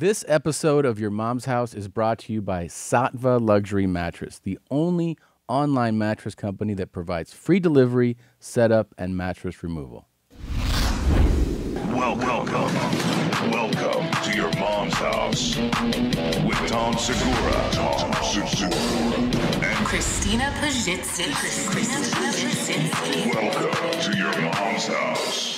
This episode of Your Mom's House is brought to you by Sattva Luxury Mattress, the only online mattress company that provides free delivery, setup, and mattress removal. Welcome to Your Mom's House with Tom Segura, and Christina Pazsitzky. Welcome to Your Mom's House.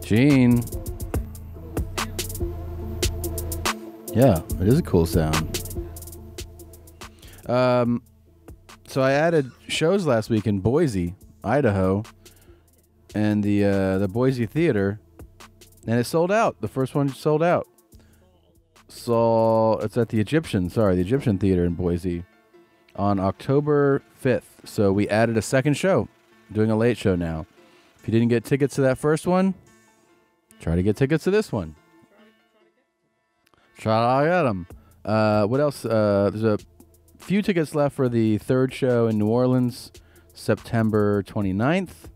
Gene. Yeah, it is a cool sound. So I added shows last week in Boise, Idaho, and the Boise Theater, and it sold out. The first one sold out. So it's at the Egyptian Theater in Boise on October 5th. So we added a second show, doing a late show now. If you didn't get tickets to that first one, try to get tickets to this one. Try to get them. What else? There's a few tickets left for the third show in New Orleans, September 29th.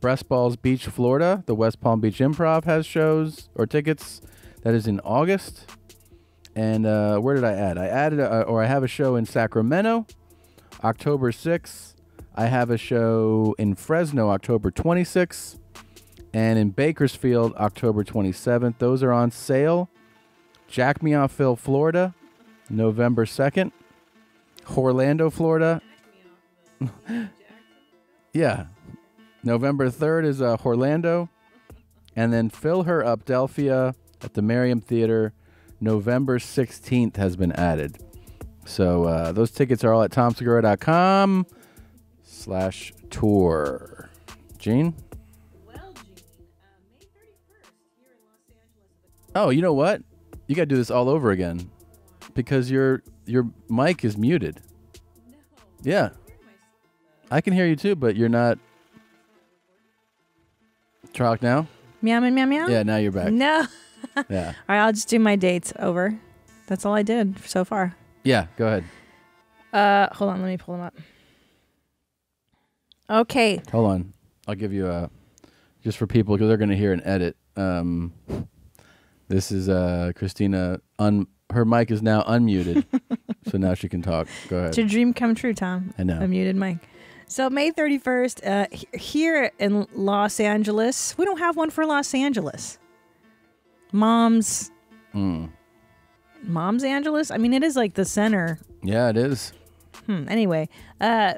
Breast Balls Beach, Florida. The West Palm Beach Improv has shows or tickets. That is in August. And where did I add? I have a show in Sacramento, October 6th. I have a show in Fresno, October 26th. And in Bakersfield, October 27th. Those are on sale. Jack Me Off Phil, Florida, November 2nd. Orlando, Florida. Yeah. November 3rd is Orlando. And then Fill Her Up, Delphia, at the Merriam Theater. November 16th has been added. So those tickets are all at tomsegura.com/tour. Gene? Oh, you know what? You got to do this all over again because your mic is muted. No. Yeah. I can hear you too, but you're not. Try it now? Meow, meow, meow, meow. Yeah, now you're back. No. Yeah. All right, I'll just do my dates over. That's all I did so far. Yeah, go ahead. Hold on. Let me pull them up. Okay. Hold on. I'll give you a, just for people, because they're going to hear an edit. This is Christina. Her mic is now unmuted, so now she can talk. Go ahead. It's your dream come true, Tom. I know. A muted mic. So May 31st, here in Los Angeles. We don't have one for Los Angeles. Moms. Mm. Moms Angeles? I mean, it is like the center. Yeah, it is. Anyway,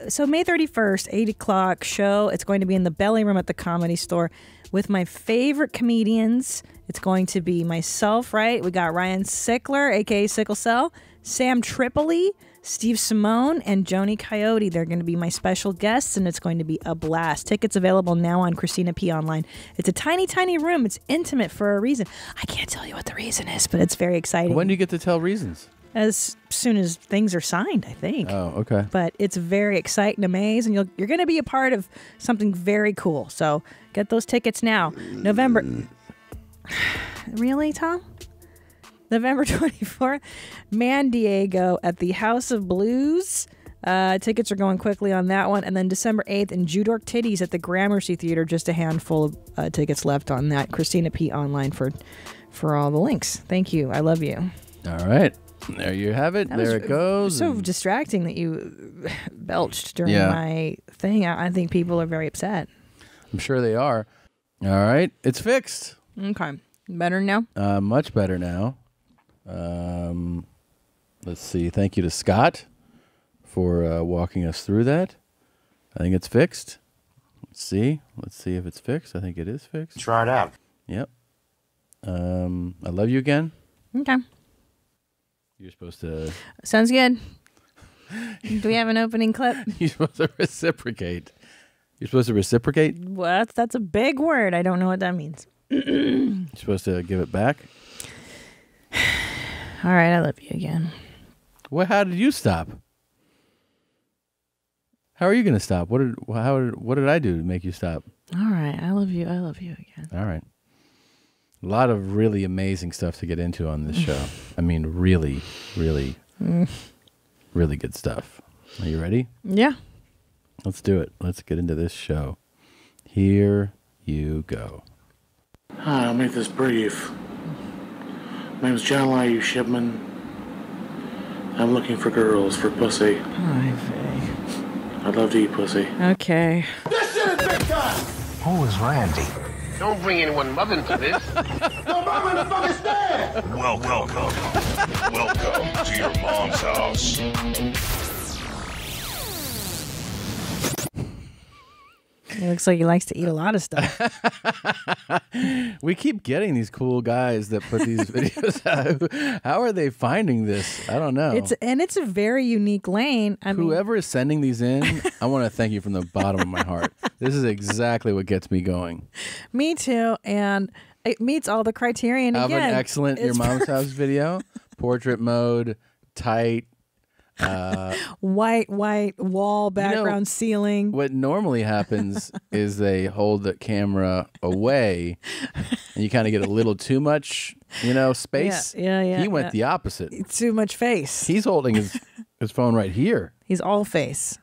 so May 31st, 8 o'clock show. It's going to be in the Belly Room at the Comedy Store with my favorite comedians. It's going to be myself, right? We got Ryan Sickler, a.k.a. Sickle Cell, Sam Tripoli, Steve Simone, and Joni Coyote. They're going to be my special guests, and it's going to be a blast. Tickets available now on Christina P. Online. It's a tiny, tiny room. It's intimate for a reason. I can't tell you what the reason is, but it's very exciting. When do you get to tell reasons? As soon as things are signed, I think. Oh, okay. But it's very exciting, amazing. You're going to be a part of something very cool. So get those tickets now. November. Really, Tom? November 24th, Man Diego at the House of Blues. Tickets are going quickly on that one. And then December 8th in Judork Titties at the Gramercy Theater. Just a handful of tickets left on that. Christina P. Online for all the links. Thank you. I love you. All right. There you have it. There it goes. So distracting that you belched during my thing. I think people are very upset. I'm sure they are. All right. It's fixed. Okay. Better now? Much better now. Let's see. Thank you to Scott for walking us through that. I think it's fixed. Let's see. Let's see if it's fixed. I think it is fixed. Try it out. Yep. I love you again. Okay. You're supposed to... Sounds good. Do we have an opening clip? You're supposed to reciprocate. You're supposed to reciprocate? What? That's a big word. I don't know what that means. You're supposed to give it back? All right, I love you again. Well, how did you stop? How are you going to stop? What did I do to make you stop? All right. I love you. I love you again. All right. A lot of really amazing stuff to get into on this show. I mean, really, really, really good stuff. Are you ready? Yeah. Let's do it. Let's get into this show. Here you go. Hi, I'll make this brief. My name's John Liu Shipman. I'm looking for girls, for pussy. I'd love to eat pussy. Okay. This shit is big time! Who is Randy? Don't bring anyone mother into this. No mama in the fucking stand! Welcome. Welcome to your mom's house. It looks like he likes to eat a lot of stuff. We keep getting these cool guys that put these videos out. How are they finding this? I don't know. It's a very unique lane. Whoever is sending these in, I want to thank you from the bottom of my heart. This is exactly what gets me going. Me too. And it meets all the criterion of an excellent Your Mom's House video. Portrait mode, tight. White wall background, ceiling. What normally happens is they hold the camera away and you kind of get a little too much, space. Yeah. He went the opposite. It's too much face. He's holding his phone right here. He's all face.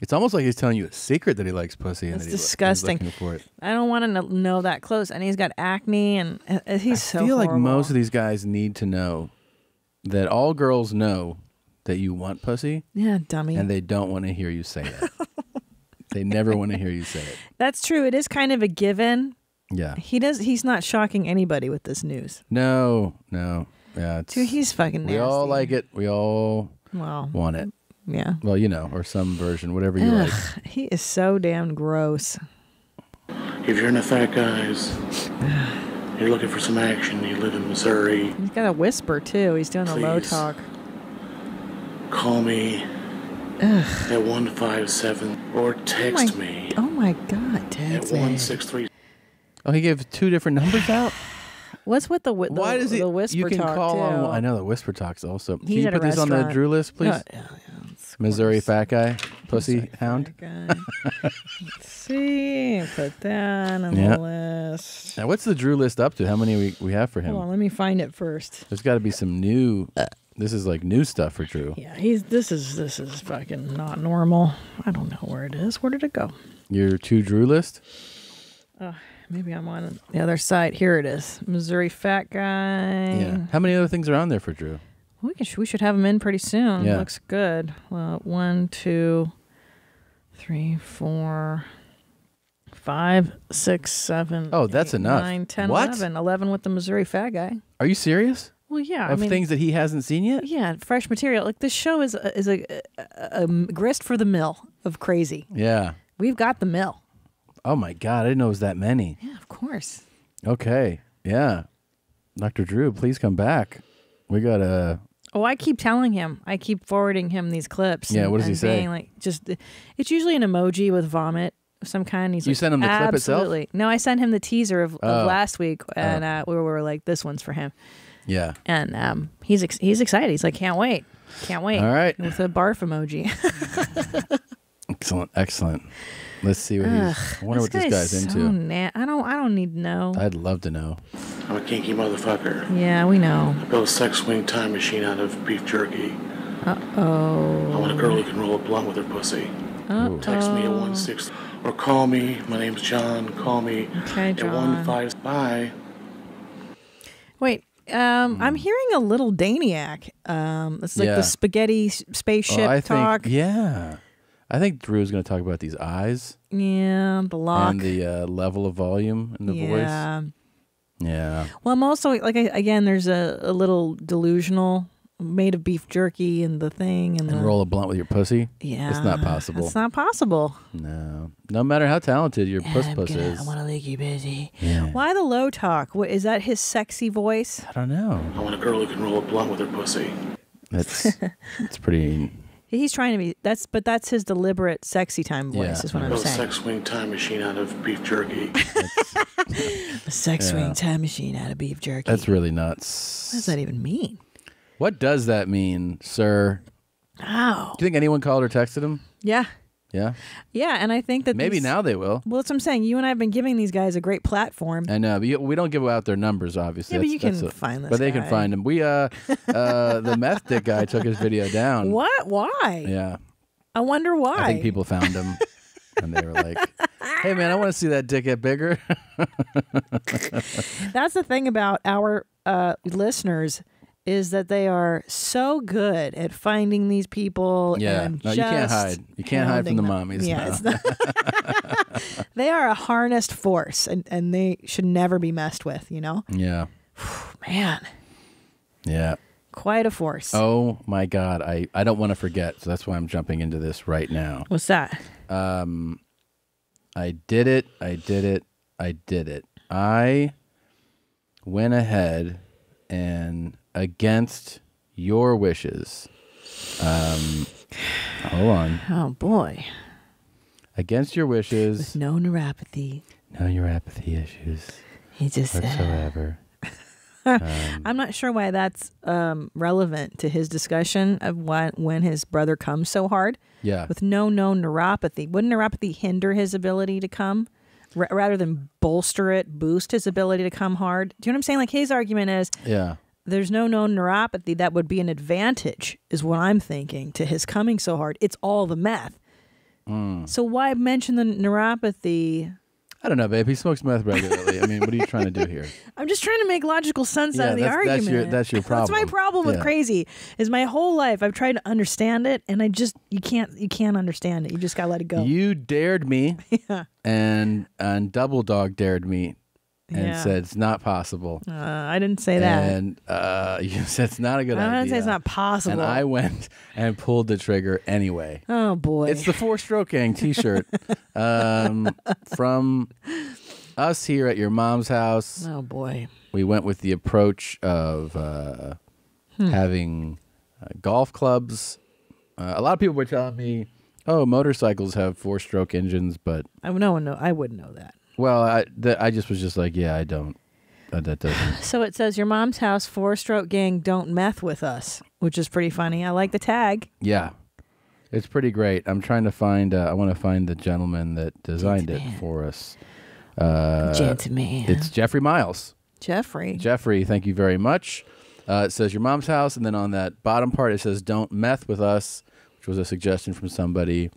It's almost like he's telling you a secret that he likes pussy. That's disgusting. He's looking for it. I don't want to know that close. And he's got acne and he's so horrible. I feel like most of these guys need to know that all girls know that you want pussy. Yeah, dummy. And they don't want to hear you say that. They never want to hear you say it. That's true. It is kind of a given. Yeah. He's not shocking anybody with this news. No. Yeah. Dude, he's fucking nasty. We all like it. We all want it. Yeah. Well, or some version, whatever you like. He is so damn gross. If you're into fat guys, you're looking for some action, you live in Missouri. He's got a whisper too. He's doing a low talk. Call me at 157 or text me. Oh my God, text me. At 163. Oh, he gave two different numbers out? What's with the whisper talk? You can call on. I know the whisper talk's also. Can you put this on the Drew list, please? Yeah, Missouri fat guy, pussy hound. Guy. Let's see, put that on the list. Now, what's the Drew list up to? How many we have for him? Hold on, let me find it first. There's got to be some new. This is like new stuff for Drew. Yeah, this is fucking not normal. I don't know where it is. Where did it go? Your to Drew list? Maybe I'm on the other side. Here it is. Missouri fat guy. Yeah. How many other things are on there for Drew? We should have them in pretty soon. Yeah. Looks good. Well, 1, 2, 3, 4, 5, 6, 7. Oh, that's enough. 9, 10, what? 11. 11 with the Missouri fat guy. Are you serious? Well, yeah. Of things that he hasn't seen yet? Yeah, fresh material. Like, this show is a grist for the mill of crazy. Yeah. We've got the mill. Oh, my God. I didn't know it was that many. Yeah, of course. Okay. Yeah. Dr. Drew, please come back. We got a... Oh, I keep telling him. I keep forwarding him these clips. Yeah, what does he say? Like, it's usually an emoji with vomit of some kind. He's send him the clip itself? Absolutely. No, I sent him the teaser of last week, and we were like, this one's for him. Yeah, and he's excited. He's like, can't wait. All right, with a barf emoji. excellent. Let's see what I wonder what this guy's into. I don't need to know. I'd love to know. I'm a kinky motherfucker. Yeah, we know. I built a sex swing time machine out of beef jerky. I want a girl who can roll a blunt with her pussy. Text me at 16 or call me. My name's John. Call me at 15. Bye. Wait. I'm hearing a little Daniac. It's like the spaghetti spaceship talk. I think Drew's going to talk about these eyes. Yeah, the lock. And the level of volume in the voice. Yeah. Well, I'm also, like, again, there's a little delusional made of beef jerky and the thing. And roll a blunt with your pussy? Yeah. It's not possible. It's not possible. No. No matter how talented your puss is. I want to lick you busy. Yeah. Why the low talk? What, is that his sexy voice? I don't know. I want a girl who can roll a blunt with her pussy. That's pretty... He's trying to be... But that's his deliberate sexy time voice is what I'm saying. Sex swing time machine out of beef jerky. A sex swing time machine out of beef jerky. That's really nuts. What does that even mean? What does that mean, sir? Oh. Do you think anyone called or texted him? Yeah. Yeah. Yeah, and I think that maybe now they will. Well, that's what I'm saying. You and I have been giving these guys a great platform. I know, but we don't give out their numbers, obviously. Yeah, but you can find this. But they can find them. We the meth dick guy took his video down. What? Why? Yeah. I wonder why. I think people found him. And they were like, hey, man, I want to see that dick get bigger. That's the thing about our listeners is that they are so good at finding these people. Yeah, and no, you can't hide. You can't hide from the mommies. Yeah, no. They are a harnessed force, and they should never be messed with, you know? Yeah. Man. Yeah. Quite a force. Oh, my God. I don't want to forget, so that's why I'm jumping into this right now. What's that? I did it. I did it. I did it. I went ahead and against your wishes. Hold on. Oh, boy. Against your wishes. With no neuropathy. No neuropathy issues. He just whatsoever. I'm not sure why that's relevant to his discussion of when his brother comes so hard. Yeah. With no known neuropathy. Wouldn't neuropathy hinder his ability to come rather than bolster it, boost his ability to come hard? Do you know what I'm saying? Like his argument is there's no known neuropathy. That would be an advantage is what I'm thinking to his coming so hard. It's all the meth. Mm. So why mention the neuropathy? I don't know, babe. He smokes meth regularly. I mean, what are you trying to do here? I'm just trying to make logical sense out of the argument. That's your problem. That's my problem with crazy. Is my whole life I've tried to understand it, and I just you can't understand it. You just gotta let it go. You dared me, and Double Dog dared me, and said it's not possible. I didn't say that. And you said it's not a good idea. I didn't say it's not possible. And I went and pulled the trigger anyway. Oh boy! It's the Four-Stroke Gang T-shirt. From us here at your mom's house. Oh, boy. We went with the approach of having golf clubs. A lot of people were telling me, oh, motorcycles have four-stroke engines, but... No, I wouldn't know that. Well, I just was just like, yeah, I don't. That doesn't. So it says, your mom's house, four-stroke gang, don't meth with us, which is pretty funny. I like the tag. Yeah. It's pretty great. I'm trying to find, I want to find the gentleman that designed it for us. Gentleman. It's Jeffrey Miles. Jeffrey. Jeffrey, thank you very much. It says your mom's house, and then on that bottom part it says don't meth with us, which was a suggestion from somebody,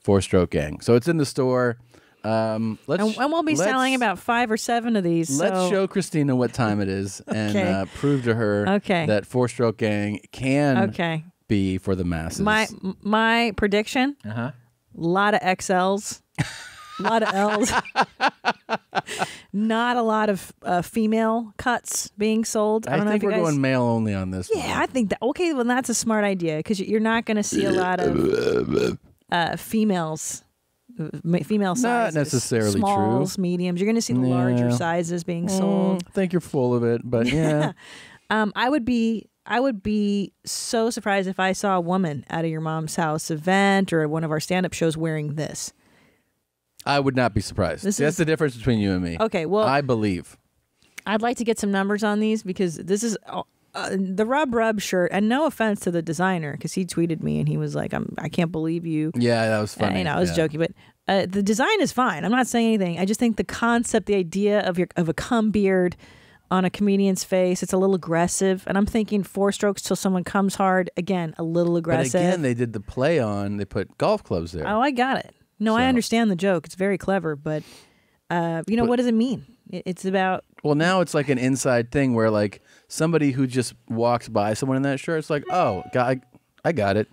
Four-Stroke Gang. So it's in the store. And we'll be selling about 5 or 7 of these. Let's show Christina what time it is and prove to her that Four-Stroke Gang can... be for the masses. My prediction. A lot of XLs, a lot of Ls. Not a lot of female cuts being sold. I don't think we're going male only on this. Yeah, one. I think that. Okay, well that's a smart idea because you're not going to see a lot of females. Female sizes. Not necessarily smalls, true. Mediums. You're going to see the larger sizes being sold. I think you're full of it, but yeah. I would be so surprised if I saw a woman at a Your Mom's House event or at one of our stand-up shows wearing this. I would not be surprised. That's the difference between you and me. Okay, well... I believe. I'd like to get some numbers on these because this is... the Rub shirt, and no offense to the designer because he tweeted me and he was like, I can't believe you. Yeah, that was funny. I was joking, but the design is fine. I'm not saying anything. I just think the concept, the idea of a cum beard... on a comedian's face, it's a little aggressive, and I'm thinking four strokes till someone comes hard. Again, a little aggressive. But again, they did the play on. They put golf clubs there. Oh, I got it. No, so. I understand the joke. It's very clever, but you know, what does it mean? It's about. Well, now it's like an inside thing where like somebody who just walks by someone in that shirt, it's like, oh, God, I got it.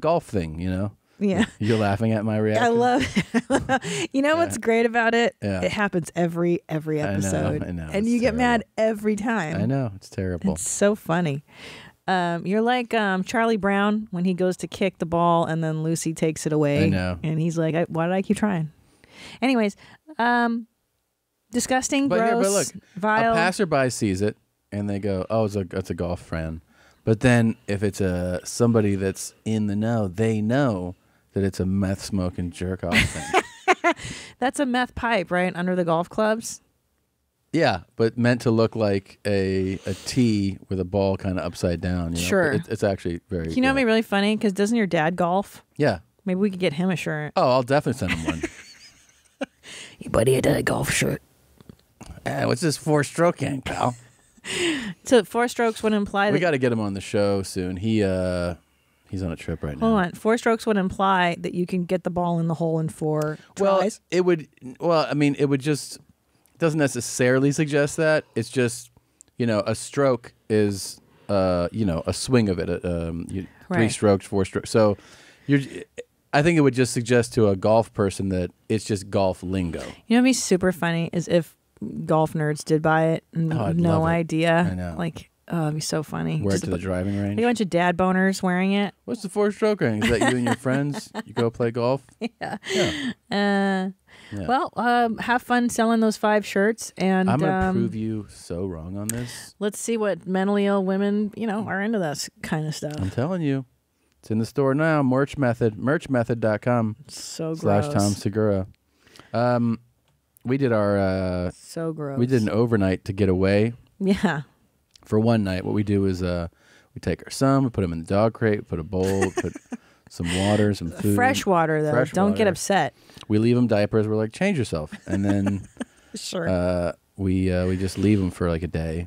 Golf thing, you know. Yeah, you're laughing at my reaction. I love it. You know what's great about it? Yeah. It happens every episode, I know, and you get mad every time. I know, it's terrible. It's so funny. You're like Charlie Brown when he goes to kick the ball, and then Lucy takes it away. I know, and he's like, "Why did I keep trying?" Anyways, disgusting, gross, vile. A passerby sees it, and they go, "Oh, it's a golf friend." But then if it's somebody that's in the know, they know. That it's a meth smoking jerk off thing. That's a meth pipe, right? Under the golf clubs? Yeah, but meant to look like a tee with a ball kind of upside down. You know? Sure. It's actually very... You know what would be really funny? Because doesn't your dad golf? Yeah. Maybe we could get him a shirt. Oh, I'll definitely send him one. Your buddy had a golf shirt. Hey, what's this four-stroke gang, pal? So four-strokes would imply that... We got to get him on the show soon. He's on a trip right now. Hold on. Four-strokes would imply that you can get the ball in the hole in four tries. Well, it would... Well, I mean, it would just... doesn't necessarily suggest that. It's just, you know, a stroke is, you know, a swing of it. Right. 3 strokes, 4 strokes. So you're... I think it would just suggest to a golf person that it's just golf lingo. You know what'd be super funny is if golf nerds did buy it and no idea. I know. Like, oh, it'd be so funny. Wear it to the driving range. Like a bunch of dad boners wearing it. What's the four-stroke range? Is that you and your friends? You go play golf? Yeah. Yeah. Well, have fun selling those 5 shirts. And I'm going to prove you so wrong on this. Let's see what mentally ill women, you know, are into this kind of stuff. I'm telling you. It's in the store now. Merch Method. MerchMethod.com. So gross. /Tom Segura. We did our... so gross. We did an overnight to get away. Yeah. For one night, what we do is we take our son, we put him in the dog crate, put a bowl, put some water, some food. Fresh water, though. Don't get upset. We leave him diapers. We're like, change yourself. And then... Sure. We just leave him for like a day.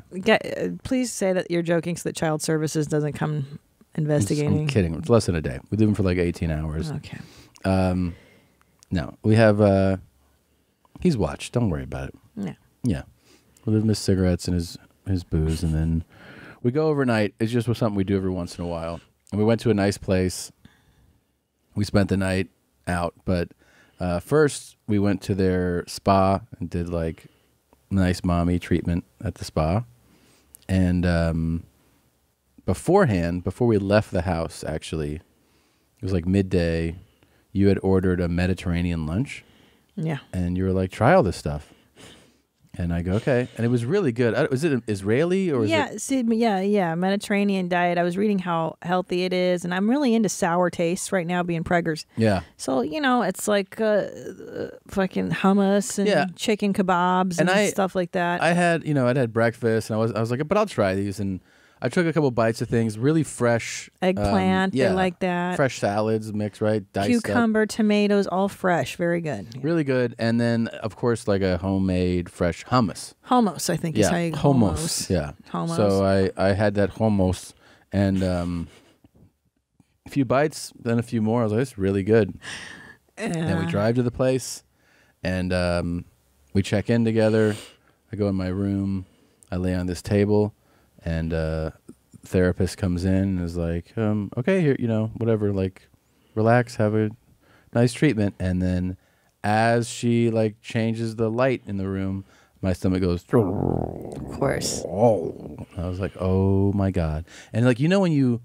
Please say that you're joking so that child services doesn't come... investigating. I'm kidding. It's less than a day. We leave them for like 18 hours. Okay. No, we have. He's watched. Don't worry about it. Yeah. Yeah. We leave him his cigarettes and his booze, and then we go overnight. It's just something we do every once in a while. And we went to a nice place. We spent the night out, but first we went to their spa and did like nice mommy treatment at the spa, and. Beforehand, before we left the house, actually, it was like midday, you had ordered a Mediterranean lunch. Yeah. And you were like, try all this stuff. And I go, okay. And it was really good. Was it Israeli or? Yeah, yeah, Mediterranean diet. I was reading how healthy it is. And I'm really into sour tastes right now, being preggers. Yeah. So, you know, it's like fucking hummus and chicken kebabs and stuff like that. I had, you know, I'd had breakfast and I was like, but I'll try these. And I took a couple bites of things, really fresh. Eggplant, yeah, like that. Fresh salads mixed, right? Diced cucumber, up. Tomatoes, all fresh. Very good. Yeah. Really good. And then, of course, like a homemade fresh hummus. Hummus, I think is how you hummus. Yeah. Hummus. So I had that hummus and a few bites, then a few more. I was like, it's really good. And then we drive to the place and we check in together. I go in my room. I lay on this table. And therapist comes in and is like, okay, here, you know, whatever, like, relax, have a nice treatment. And then as she, like, changes the light in the room, my stomach goes. Of course. I was like, oh, my God. And, like, you know when you,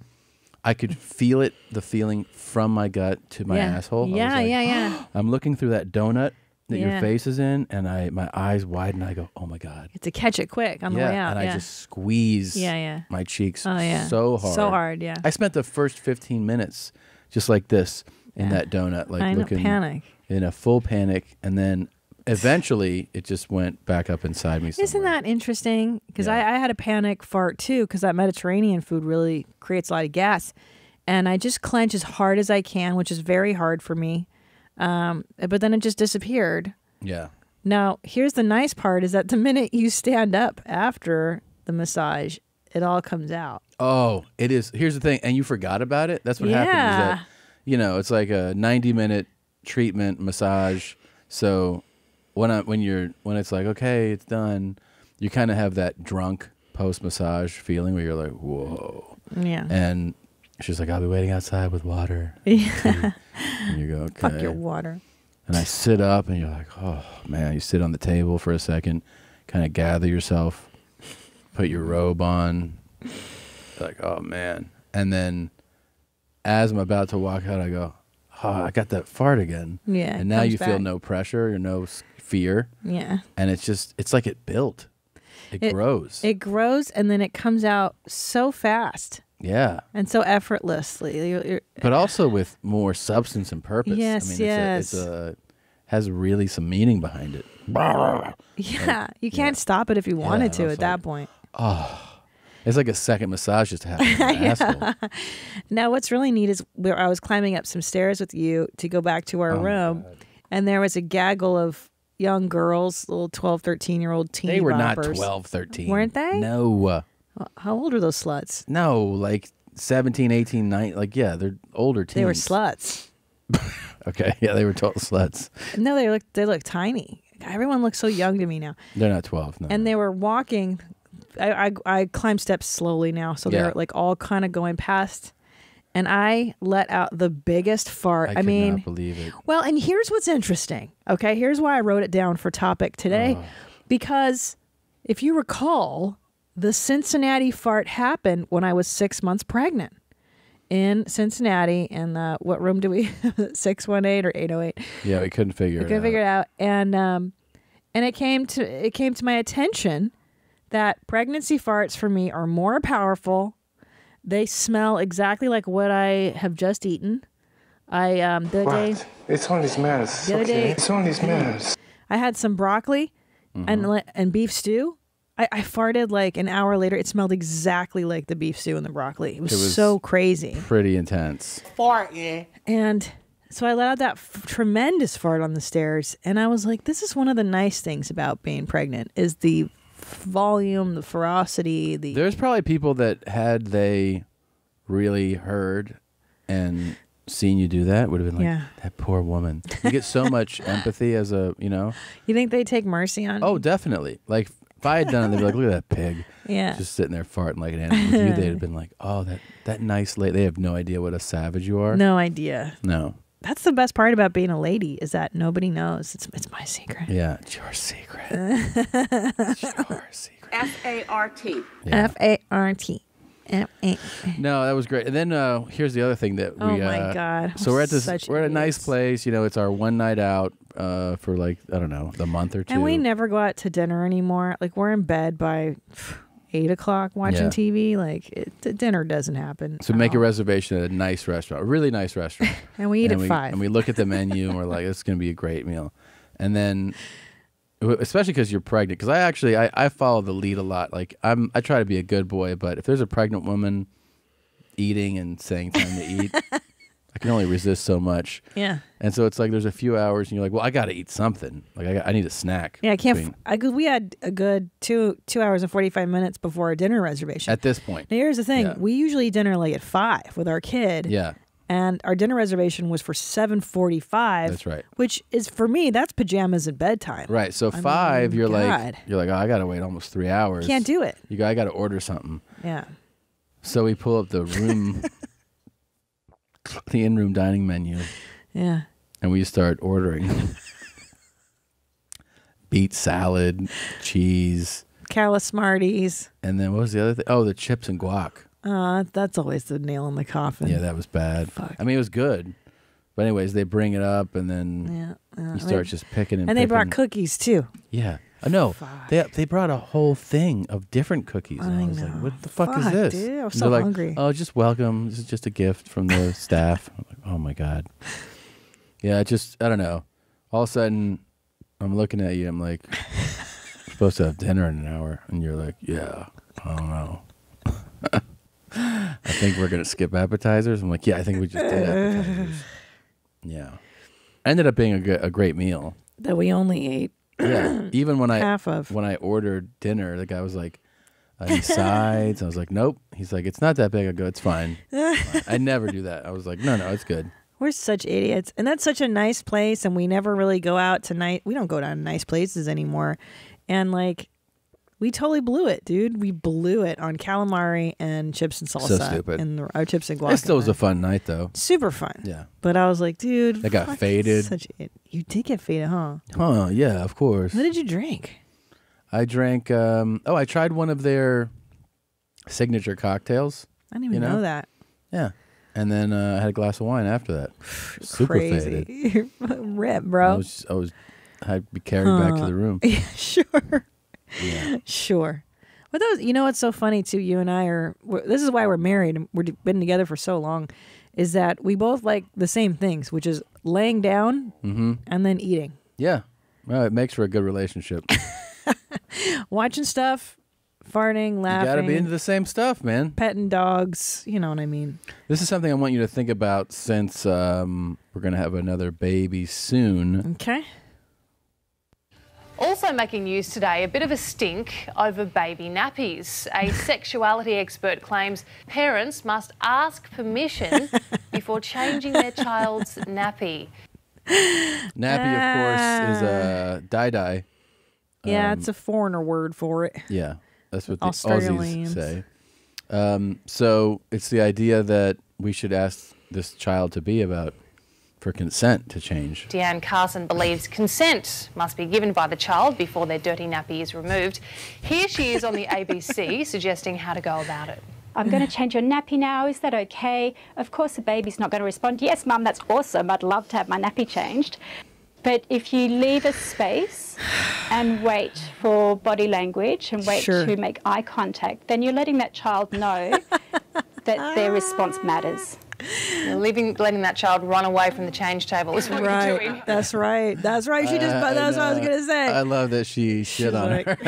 I could feel it, the feeling from my gut to my asshole. Yeah, like, yeah. I'm looking through that donut. That your face is in, and my eyes widen, and I go, oh my God. It's a catch it quick on the way out. And I just squeeze my cheeks so hard. So hard, yeah. I spent the first 15 minutes just like this in that donut, like looking in a full panic, and then eventually it just went back up inside me. Isn't that interesting? Because I had a panic fart too, because that Mediterranean food really creates a lot of gas. And I just clench as hard as I can, which is very hard for me. But then it just disappeared. Yeah. Now, here's the nice part is that the minute you stand up after the massage, it all comes out. Oh, it is. Here's the thing. And you forgot about it. That's what happened. Is that, you know, it's like a 90-minute treatment massage. So when it's like, okay, it's done, you kind of have that drunk post-massage feeling where you're like, whoa. Yeah. And she's like, I'll be waiting outside with water. Yeah. And you go, okay. Fuck your water. And I sit up, and you're like, oh, man. You sit on the table for a second, kind of gather yourself, put your robe on. You're like, oh, man. And then as I'm about to walk out, I go, oh, I got that fart again. Yeah. And now you feel no pressure or no fear. Yeah. And it's just, it's like it built. It grows. It grows, and then it comes out so fast. Yeah, and so effortlessly, but also with more substance and purpose. Yes, I mean, it has really some meaning behind it. Yeah, like, you can't stop it if you wanted to at that point. Oh, It's like a second massage just happened. Asshole. Now, what's really neat is where I was climbing up some stairs with you to go back to our room, and there was a gaggle of young girls, little 12, 13-year-old teen boppers. They were not 12, 13. Weren't they? No. How old are those sluts? No, like 17, 18, 19. Like, yeah, they're older teens. They were sluts. Okay, yeah, they were total sluts. No, they look tiny. Everyone looks so young to me now. They're not 12, no. And they were walking. I climb steps slowly now, so they're like all kind of going past. And I let out the biggest fart. I mean, could not believe it. Well, and here's what's interesting. Okay, here's why I wrote it down for topic today. Because if you recall, the Cincinnati fart happened when I was 6 months pregnant in Cincinnati. And what room do we? 618 or 808? Yeah, we couldn't figure it out. And it came to my attention that pregnancy farts for me are more powerful. They smell exactly like what I have just eaten. The other day, I had some broccoli and beef stew. I farted like an hour later. It smelled exactly like the beef stew and the broccoli. It was so crazy. Pretty intense. Farting. And so I let out that tremendous fart on the stairs. And I was like, this is one of the nice things about being pregnant is the volume, the ferocity. There's probably people that had they really heard and seen you do that would have been like, that poor woman. You get so much empathy as a, you know. You think they take mercy on? Oh, definitely. Like, if I had done it, they'd be like, look at that pig. Yeah. Just sitting there farting like an animal. With you, they'd have been like, oh, that nice lady. They have no idea what a savage you are. No idea. No. That's the best part about being a lady is that nobody knows. It's my secret. Yeah. It's your secret. It's your secret. F-A-R-T. Yeah. F-A-R-T. F-A-R-T. No, that was great. And then here's the other thing that we... Oh, my God. So we're at a nice place. You know, it's our one night out. For like, I don't know, a month or two. And we never go out to dinner anymore. Like, we're in bed by 8 o'clock watching TV. Like, dinner doesn't happen. So make a reservation at a nice restaurant, a really nice restaurant. And we eat at 5. And we look at the menu and we're like, it's going to be a great meal. And then, especially because you're pregnant, because I follow the lead a lot. Like, I try to be a good boy, but if there's a pregnant woman eating and saying time to eat... I can only resist so much. Yeah. And so it's like there's a few hours, and you're like, well, I got to eat something. Like, I need a snack. Yeah, I can't. We had a good two hours and 45 minutes before our dinner reservation. At this point. Now, here's the thing. Yeah. We usually eat dinner like at 5 with our kid. Yeah. And our dinner reservation was for 7:45. That's right. Which is, for me, that's pajamas at bedtime. Right. So 5, I mean, you're like, oh, I got to wait almost 3 hours. Can't do it. You go, I got to order something. Yeah. So we pull up the room... the in-room dining menu. Yeah. And we start ordering beet salad, cheese. Calasmarties. And then what was the other thing? Oh, the chips and guac. That's always the nail in the coffin. Yeah, that was bad. Fuck. I mean, it was good. But anyways, they bring it up and then you start just picking and picking. They brought cookies too. Yeah. No, they brought a whole thing of different cookies. And I was like, what the fuck is this? Dude, I'm so hungry. Like, oh, just welcome. This is just a gift from the staff. I'm like, oh, my God. Yeah, I don't know. All of a sudden, I'm looking at you. I'm like, we're supposed to have dinner in an hour. And you're like, yeah, I don't know. I think we're going to skip appetizers. I'm like, yeah, I think we just did appetizers. Yeah. Ended up being a great meal. That we only ate. Yeah, even when I ordered dinner, the guy was like, any sides? I was like, nope. He's like, it's not that big. I go, it's fine. I never do that. I was like, no, it's good. We're such idiots. And that's such a nice place, and we never really go out tonight. We don't go down to nice places anymore. And, like, we totally blew it, dude. We blew it on calamari and chips and salsa. So stupid. And our chips and guac. It still was a fun night, though. Super fun. Yeah. But I was like, dude. They got faded. You did get faded, huh? Huh, yeah, of course. What did you drink? I drank, I tried one of their signature cocktails. I didn't even know that. Yeah. And then I had a glass of wine after that. Super faded. You're ripped, bro. And I'd be carried back to the room. Yeah, sure. Yeah. Sure. But you know what's so funny too, you and I this is why we're married and we've been together for so long, is that we both like the same things, which is laying down and then eating. Yeah. Well, it makes for a good relationship. Watching stuff, farting, laughing. You gotta be into the same stuff, man. Petting dogs, you know what I mean. This is something I want you to think about since we're gonna have another baby soon. Okay. Also making news today, a bit of a stink over baby nappies. A sexuality expert claims parents must ask permission before changing their child's nappy. Nappy, of course, is a dye-dye. Yeah, it's a foreigner word for it. Yeah, that's what the Aussies say. So it's the idea that we should ask this child to be about for consent to change. Deanne Carson believes consent must be given by the child before their dirty nappy is removed. Here she is on the ABC suggesting how to go about it. I'm going to change your nappy now. Is that okay? Of course the baby's not going to respond. Yes, Mum, that's awesome. I'd love to have my nappy changed. But if you leave a space and wait for body language and wait to make eye contact, then you're letting that child know that their response matters. Letting that child run away from the change table is what you're doing. That's right. That's right. She just—that's what I was going to say. I love that she shit on her.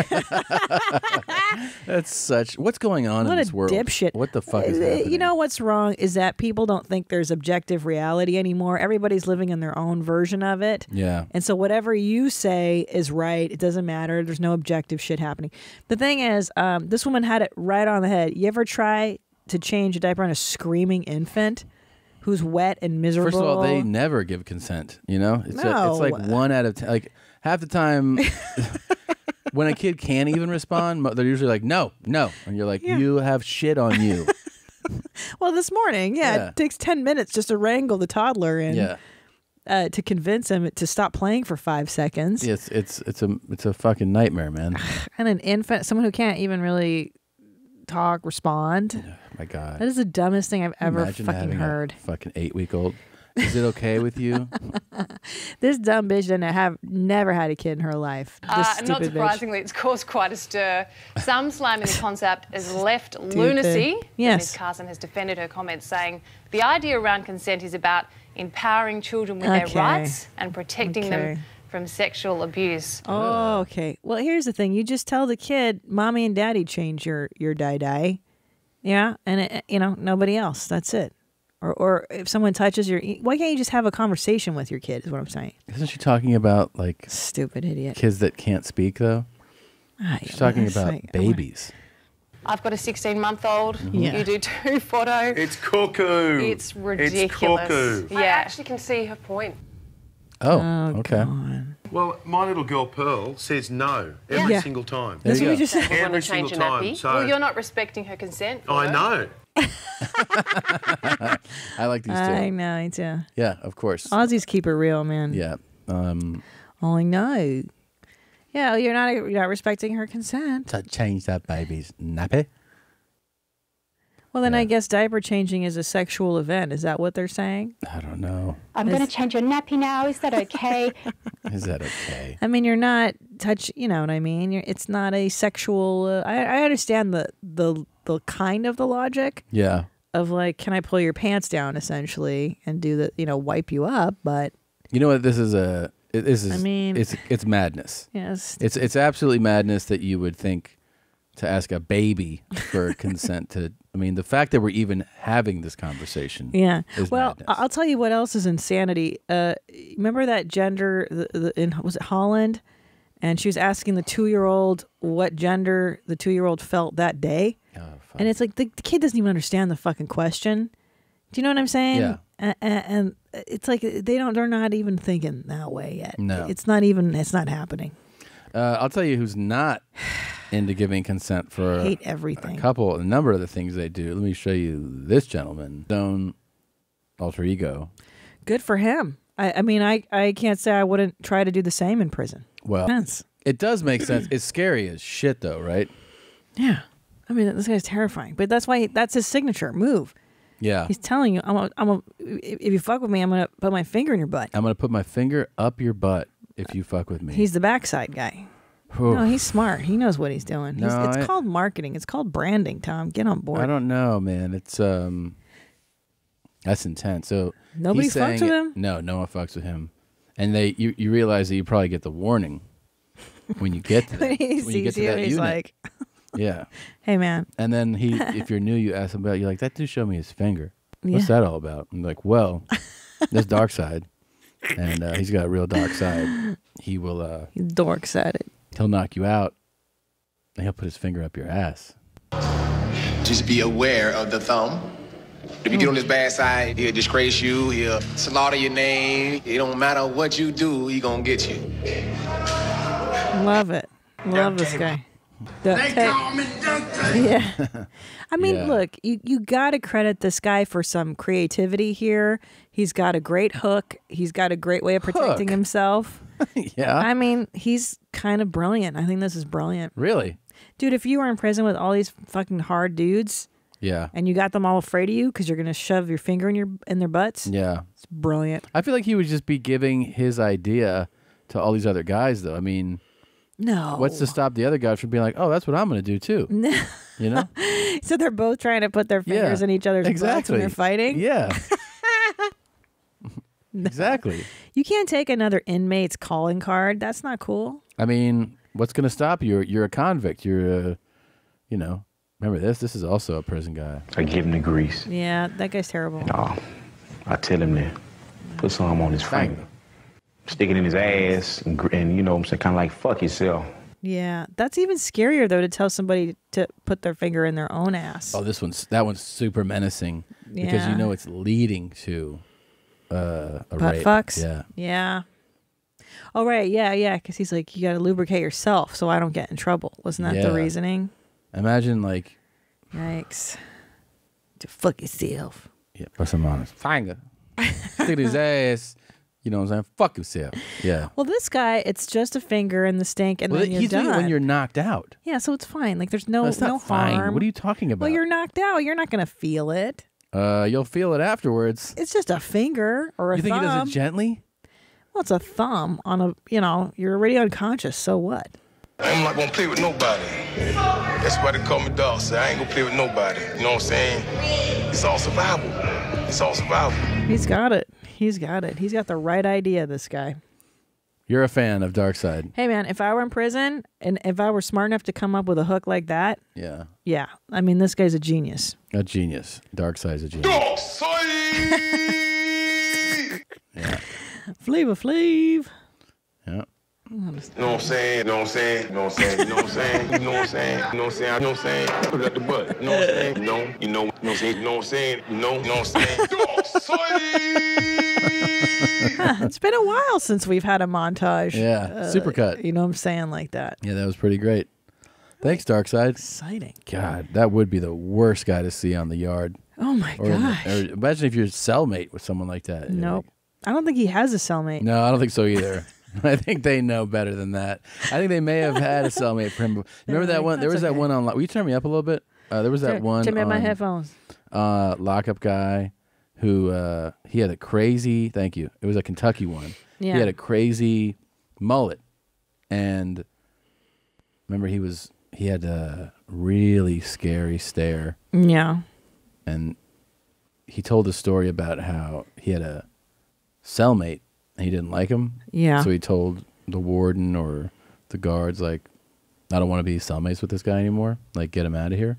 That's such. What's going on in this world? What a dipshit! What the fuck is happening? You know what's wrong is that people don't think there's objective reality anymore. Everybody's living in their own version of it. Yeah. And so whatever you say is right. It doesn't matter. There's no objective shit happening. The thing is, this woman had it right on the head. You ever try to change a diaper on a screaming infant who's wet and miserable? First of all, they never give consent, you know? It's like 1 out of 10. Like, half the time, when a kid can't even respond, they're usually like, no, no. And you're like, you have shit on you. Well, this morning, it takes 10 minutes just to wrangle the toddler in. Yeah. To convince him to stop playing for 5 seconds. It's a fucking nightmare, man. And an infant, someone who can't even really talk, respond. Oh my God, that is the dumbest thing I've ever fucking heard. A fucking 8-week-old. Is it okay with you? This dumb bitch didn't have never had a kid in her life. And not surprisingly, it's caused quite a stir. Some slamming the concept as left lunacy. Yes, Ms. Carson has defended her comments, saying the idea around consent is about empowering children with their rights and protecting them from sexual abuse. Oh, okay. Well, here's the thing. You just tell the kid, Mommy and Daddy change your dye-dye. Yeah? And, you know, nobody else. That's it. Or if someone touches your... Why can't you just have a conversation with your kid is what I'm saying? Isn't she talking about, like... Stupid idiot. Kids that can't speak, though? She's talking about babies. I've got a 16-month-old. Mm-hmm. Yeah. You do too, photo. It's cuckoo. It's ridiculous. It's cuckoo. Yeah. I actually can see her point. Oh, okay. God. Well, my little girl Pearl says no every single time. That's what we just said. Every single time. So... Well, you're not respecting her consent. I know. I like these two. I know, I do. Yeah, of course. Aussies keep it real, man. Yeah. I know. Yeah, you're not respecting her consent. To change that baby's nappy. Well, then I guess diaper changing is a sexual event. Is that what they're saying? I don't know. I'm going to change your nappy now. Is that okay? Is that okay? I mean, you're not you know what I mean? It's not a sexual... I understand the kind of the logic. Yeah. Of like, can I pull your pants down, essentially, and do the, you know, wipe you up, but... You know what? This is a... This is, I mean... It's madness. Yes. It's absolutely madness that you would think to ask a baby for consent to... I mean, the fact that we're even having this conversation. Yeah. Is madness. I'll tell you what else is insanity. Remember that gender in was it Holland, and she was asking the 2-year-old what gender the 2-year-old felt that day, and it's like the kid doesn't even understand the fucking question. Do you know what I'm saying? Yeah. And it's like they're not even thinking that way yet. No. It's not happening. I'll tell you who's not into giving consent for a number of the things they do. Let me show you this gentleman, his own alter ego. Good for him. I mean, I can't say I wouldn't try to do the same in prison. Well, it does make sense. It's scary as shit, though, right? Yeah. I mean, this guy's terrifying, but that's why that's his signature move. Yeah. He's telling you, if you fuck with me, I'm going to put my finger in your butt. I'm going to put my finger up your butt. If you fuck with me. He's the backside guy. Oof. No, he's smart. He knows what he's doing. No, it's called marketing. It's called branding, Tom. Get on board. I don't know, man. It's that's intense. So nobody fucks with him? No, no one fucks with him. And you realize that you probably get the warning when you get to that. When you get to that unit. He's like Yeah. Hey, man. And then he, if you're new, you ask him about, you're like, that dude showed me his finger. Yeah. What's that all about? I'm like, well, that's dark side. And he's got a real dark side. He will. Dark side. He'll knock you out. And he'll put his finger up your ass. Just be aware of the thumb. If you get on his bad side, he'll disgrace you. He'll slaughter your name. It don't matter what you do, he gonna get you. Love it. Love this guy. They call me duct tape. Yeah. I mean, look, you got to credit this guy for some creativity here. He's got a great hook. He's got a great way of protecting himself. Yeah. I mean, he's kind of brilliant. I think this is brilliant. Really? Dude, if you were in prison with all these fucking hard dudes, yeah, and you got them all afraid of you because you're going to shove your finger in their butts, yeah, it's brilliant. I feel like he would just be giving his idea to all these other guys, though. I mean... No. What's to stop the other guy from being like, oh, that's what I'm going to do too? No. You know? So they're both trying to put their fingers in each other's butts when they're fighting? Yeah. Exactly. You can't take another inmate's calling card. That's not cool. I mean, what's going to stop you? You're a convict. You're a, you know, remember this? This is also a prison guy. I give him the grease. Yeah, that guy's terrible. No. I tell him to put some on his finger. Sticking in his ass and you know what I'm saying, kind of like fuck yourself. Yeah, that's even scarier though, to tell somebody to put their finger in their own ass. Oh, that one's super menacing because you know it's leading to a butt rape. Fucks. Yeah, yeah. Oh right, yeah, yeah. Because he's like, you got to lubricate yourself so I don't get in trouble. Wasn't that the reasoning? Imagine like, yikes, to fuck yourself. Yeah, put some on his finger, stick in his ass. You know what I'm saying? Fuck yourself. Yeah. Well, this guy, it's just a finger in the stink, and then you're done. He's doing it when you're knocked out. Yeah, so it's fine. Like there's no harm. What are you talking about? Well, you're knocked out. You're not gonna feel it. You'll feel it afterwards. It's just a finger or a thumb. You think he does it gently? Well, it's a thumb on a. You know, you're already unconscious. So what? I'm not gonna play with nobody. That's why they call me dog. So I ain't gonna play with nobody. You know what I'm saying? It's all survival. It's all survival. He's got it. He's got it. He's got the right idea, this guy. You're a fan of Dark Side. Hey, man, if I were in prison and if I were smart enough to come up with a hook like that. Yeah. Yeah. I mean, this guy's a genius. A genius. Dark Side's a genius. Dark Side! Yeah. Flavor Flav. Yeah. You know what I'm saying? You know what I'm saying? You know what I'm saying? You know what I'm saying? You know what I'm saying? You know what I'm saying? You know what I'm saying? Put it at the butt. You know what I'm saying? No, you know what I'm saying? You know what I'm saying? You know what I'm saying? Dark Side! It's been a while since we've had a montage. Yeah, supercut. You know what I'm saying, like that. Yeah, that was pretty great. Thanks, Darkside. Exciting. God, that would be the worst guy to see on the yard. Oh my gosh. Or imagine if you're a cellmate with someone like that. Nope. Like, I don't think he has a cellmate. No, I don't think so either. I think they know better than that. I think they may have had a cellmate. Remember that one? There was that one on. Will you turn me up a little bit? There was that one. Turn me up my headphones. Lockup guy. Who he had a crazy It was a Kentucky one. Yeah. He had a crazy mullet, and remember he had a really scary stare. Yeah, and he told a story about how he had a cellmate and he didn't like him. Yeah, so he told the warden or the guards like, "I don't want to be cellmates with this guy anymore. Like, get him out of here."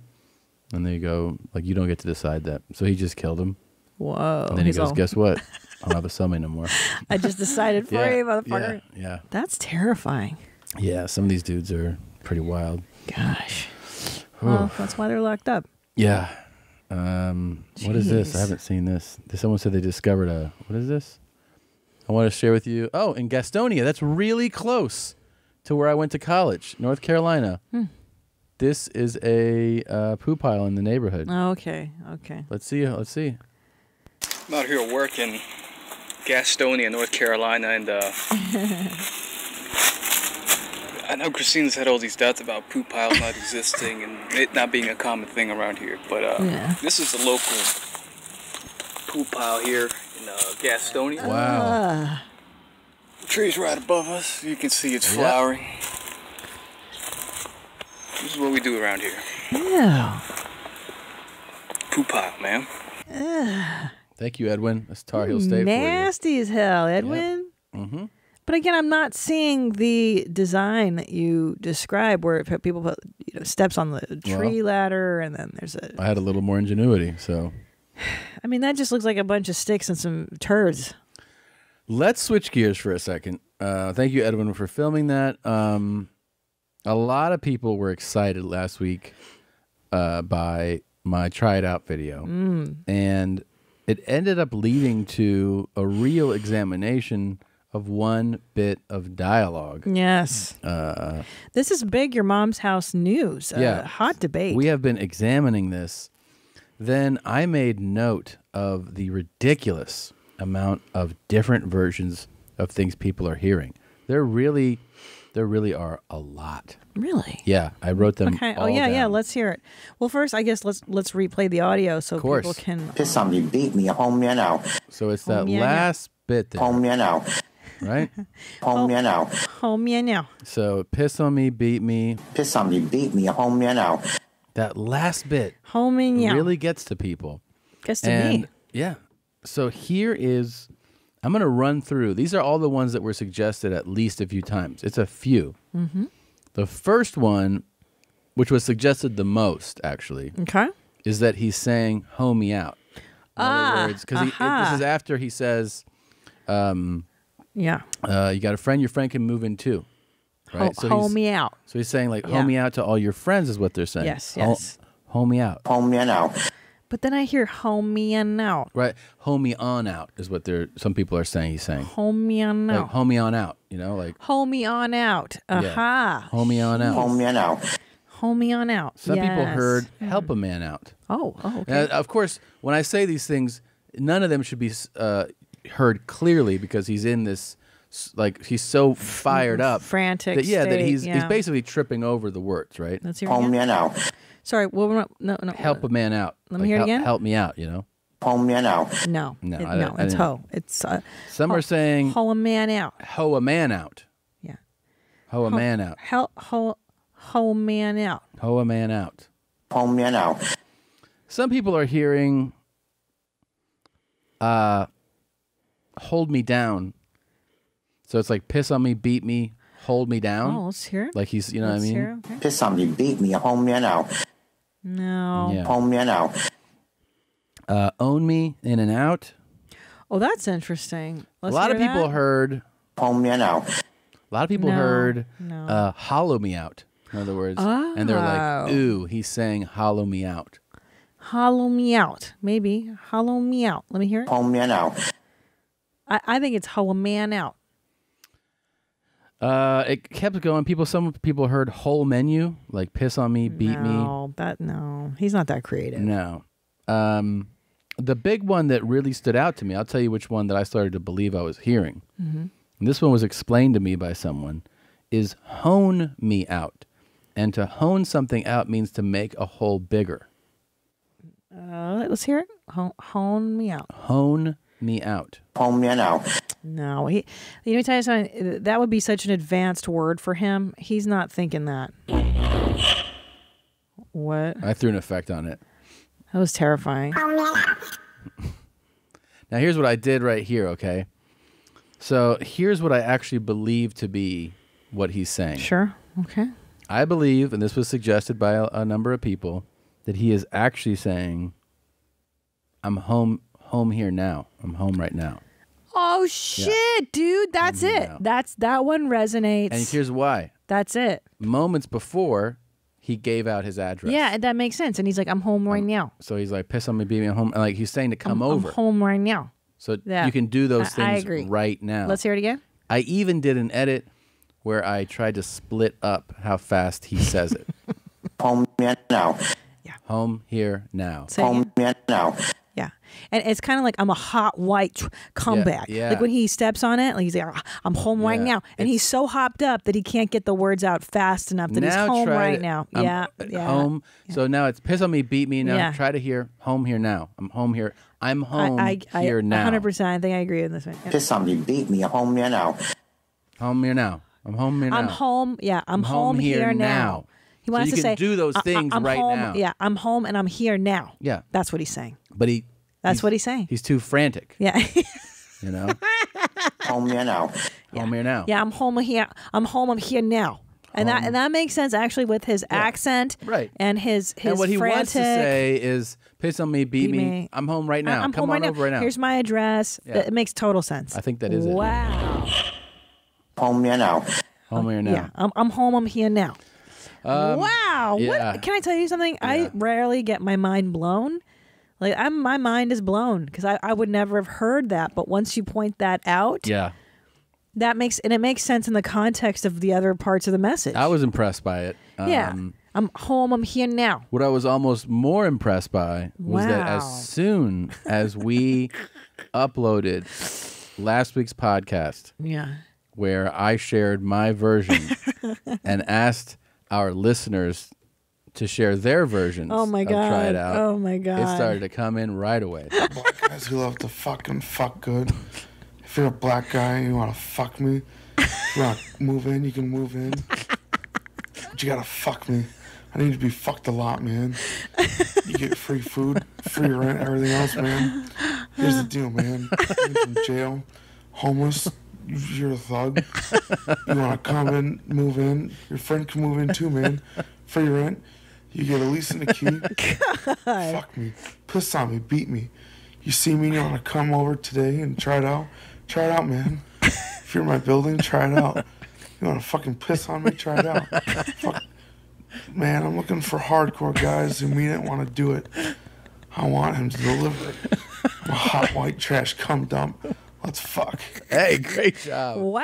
And they go like, "You don't get to decide that." So he just killed him. Whoa. And then he goes, guess what? I don't have a cellmate no more. I just decided for you, motherfucker. Yeah, yeah. That's terrifying. Yeah, some of these dudes are pretty wild. Gosh. Well, that's why they're locked up. Yeah. What is this? I haven't seen this. Someone said they discovered a... What is this? I want to share with you... Oh, in Gastonia. That's really close to where I went to college, North Carolina. Hmm. This is a poo pile in the neighborhood. Oh, okay, okay. Let's see. Let's see. I'm out here working, Gastonia, North Carolina, and I know Christina's had all these doubts about poo piles not existing and it not being a common thing around here, but this is the local poo pile here in Gastonia. Wow. The tree's right above us. You can see it's flowering. This is what we do around here. Yeah. Poo pile, man. Ugh. Thank you, Edwin. That's Tar Heel State. Nasty as hell, Edwin. Yep. Mm-hmm. But again, I'm not seeing the design that you describe where people put steps on the tree ladder, and then there's a... I had a little more ingenuity, so... I mean, that just looks like a bunch of sticks and some turds. Let's switch gears for a second. Thank you, Edwin, for filming that. A lot of people were excited last week by my try it out video. Mm. And it ended up leading to a real examination of one bit of dialogue. Yes. This is big Your Mom's House news. Yeah. Hot debate. We have been examining this. Then I made note of the ridiculous amount of different versions of things people are hearing. There really are a lot. Really? Yeah, I wrote them. Okay. Oh yeah, yeah. Let's hear it. Well, first, I guess let's replay the audio so people can. This somebody beat me home, you know. So it's that last bit there. Home, you know. Right? Home, you know. Home, you know. So piss on me, beat me. Piss on me, beat me home, you know. That last bit really gets to people. Gets to me. Yeah. So here is, I'm going to run through. These are all the ones that were suggested at least a few times. It's a few. Mm-hmm. The first one, which was suggested the most, actually, is that he's saying, home me out. In other words, because this is after he says, you got a friend, your friend can move in too. Right? So home me out. So he's saying like, home me out to all your friends is what they're saying. Yes, yes. Home me out. Home me out. But then I hear home me on out. Right. Home me on out is what some people are saying he's saying. Home me on out. Like, home me on out, you know, like. Home me on out. Aha. Home me on out. Home me on out. Home me on out. Some people heard help a man out. Oh, okay. And of course, when I say these things, none of them should be heard clearly because he's in this, like he's so fired up, frantic. That, yeah, state, that he's basically tripping over the words, right? Let's hear it again. Home me out. Sorry, well, no. Help a man out. Let me hear it again. Help me out, you know. Home me out. No, it's ho. It's some are saying ho a man out. Ho a man out. Yeah. Ho a man out. Ho man out. Ho a man out. Home me out. Some people are hearing, hold me down. So it's like piss on me, beat me, hold me down. Oh, let's hear it. Like he's, you know what I mean? Hear, okay. Piss on me, beat me, hold me out. No. Yeah. Hold me out. Own me, in and out. Oh, that's interesting. Let's hear that. A lot of people heard. Hold me out. A lot of people heard hollow me out, in other words. Oh. And they're like, ooh, he's saying hollow me out. Hollow me out. Maybe. Hollow me out. Let me hear it. Hold me out. I think it's hollow man out. It kept going. Some people heard whole menu, like piss on me, beat me. No, he's not that creative. No. The big one that really stood out to me, I'll tell you which one that I started to believe I was hearing. Mm-hmm. And this one was explained to me by someone, is hone me out. And to hone something out means to make a hole bigger. Let's hear it. Hone me out. Hone me out. Hone me out. No, you know, tell you something, that would be such an advanced word for him. He's not thinking that. What? I threw an effect on it. That was terrifying. Now, here's what I did right here, okay? So here's what I actually believe to be what he's saying. Sure, okay. I believe, and this was suggested by a number of people, that he is actually saying, I'm home here now. I'm home right now. Oh shit, dude! That's it. Out. That one resonates. And here's why. That's it. Moments before, he gave out his address. Yeah, that makes sense. And he's like, "I'm home right now." So he's like, "Piss on me, beat me, I'm home." And like he's saying to come over. I'm home right now. So you can do those things right now. Let's hear it again. I even did an edit where I tried to split up how fast he says it. Home now. Yeah. Home here now. Say home now. Yeah, and it's kind of like I'm a hot white comeback. Yeah, yeah. Like when he steps on it, like he's like, "I'm home right now," and he's so hopped up that he can't get the words out fast enough. That he's home right now. Home. Yeah. So now it's piss on me, beat me. Now try to hear home here now. I'm home here. I'm home here now. 100%. I think I agree with this one. Yeah. Piss on me, beat me. I'm home here now. Home here now. I'm home here now. I'm home. Yeah, I'm home here now. He wants to say, do those things right now. Yeah, I'm home and I'm here now. Yeah, that's what he's saying. But that's what he's saying. He's too frantic. Yeah, you know. Home here now. Yeah. Home here now. Yeah, I'm home here. I'm home. I'm here now. And that makes sense actually with his accent, right? And his and what he wants to say is piss on me, beat me. I'm home right now. Come on over right now. Here's my address. Yeah. It makes total sense. I think that is it. Wow. Home here now. Home here now. Yeah, I'm home. I'm here now. Wow. Yeah. What? Can I tell you something? Yeah. I rarely get my mind blown. Like my mind is blown because I would never have heard that. But once you point that out, yeah, that makes and it makes sense in the context of the other parts of the message. I was impressed by it. Yeah, I'm home. I'm here now. What I was almost more impressed by was that as soon as we uploaded last week's podcast, where I shared my version and asked our listeners to share their versions. Oh my God. Try It Out. Oh my God. It started to come in right away. Black guys who love to fucking fuck good. If you're a black guy and you want to fuck me, if you want to move in, you can move in. But you got to fuck me. I need to be fucked a lot, man. You get free food, free rent, everything else, man. Here's the deal, man. You're in jail, homeless. You're a thug. You want to come in, move in. Your friend can move in too, man. Free rent. You get a lease and a key. God. Fuck me. Piss on me. Beat me. You see me, you want to come over today and try it out? Try it out, man. If you're in my building, try it out. You want to fucking piss on me? Try it out. Fuck. Man, I'm looking for hardcore guys who mean it, want to do it. I want him to deliver it. I'm a hot white trash cum dump. Let's fuck. Hey, great job. Wow.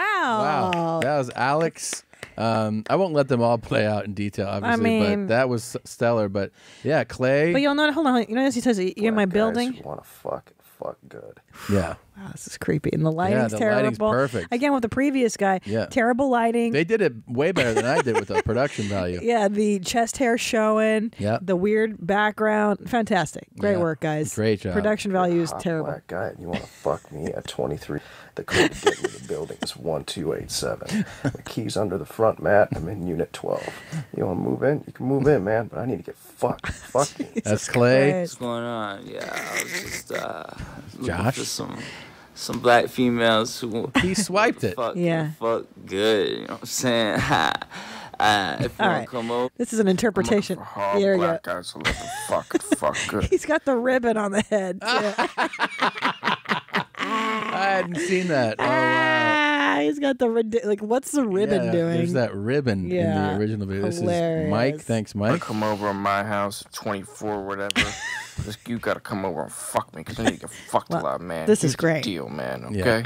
Wow. That was Alex. I won't let them all play out in detail, obviously, but that was stellar. But yeah, Clay. But you'll know, hold on. You know, as he says, you're in my building. You want to fuck good. Yeah. Wow, this is creepy. And the lighting's terrible. Lighting's perfect. Again, with the previous guy, terrible lighting. They did it way better than I did with the production value. Yeah, the chest hair showing, the weird background. Fantastic. Great work, guys. Great job. Production value is terrible. Black guy, and you want to fuck me at 23. The code to get into the building is 1287. The key's under the front mat. I'm in unit 12. You want to move in? You can move in, man, but I need to get fucked. Fuck me. That's Clay. Great. What's going on? Yeah, I was just Josh. For some black females who he swiped it. Fuck, fuck good. You know what I'm saying? If you right. come over, this is an interpretation. Here we go. Fuck good. He's got the ribbon on the head. I hadn't seen that. Oh, wow. He's got the like. What's the ribbon doing? There's that ribbon in the original video. This is Mike. Thanks, Mike. Come over to my house, 24, whatever. You gotta come over and fuck me because I need to get fucked a lot, man. This is great. Deal, man. Okay. Yeah.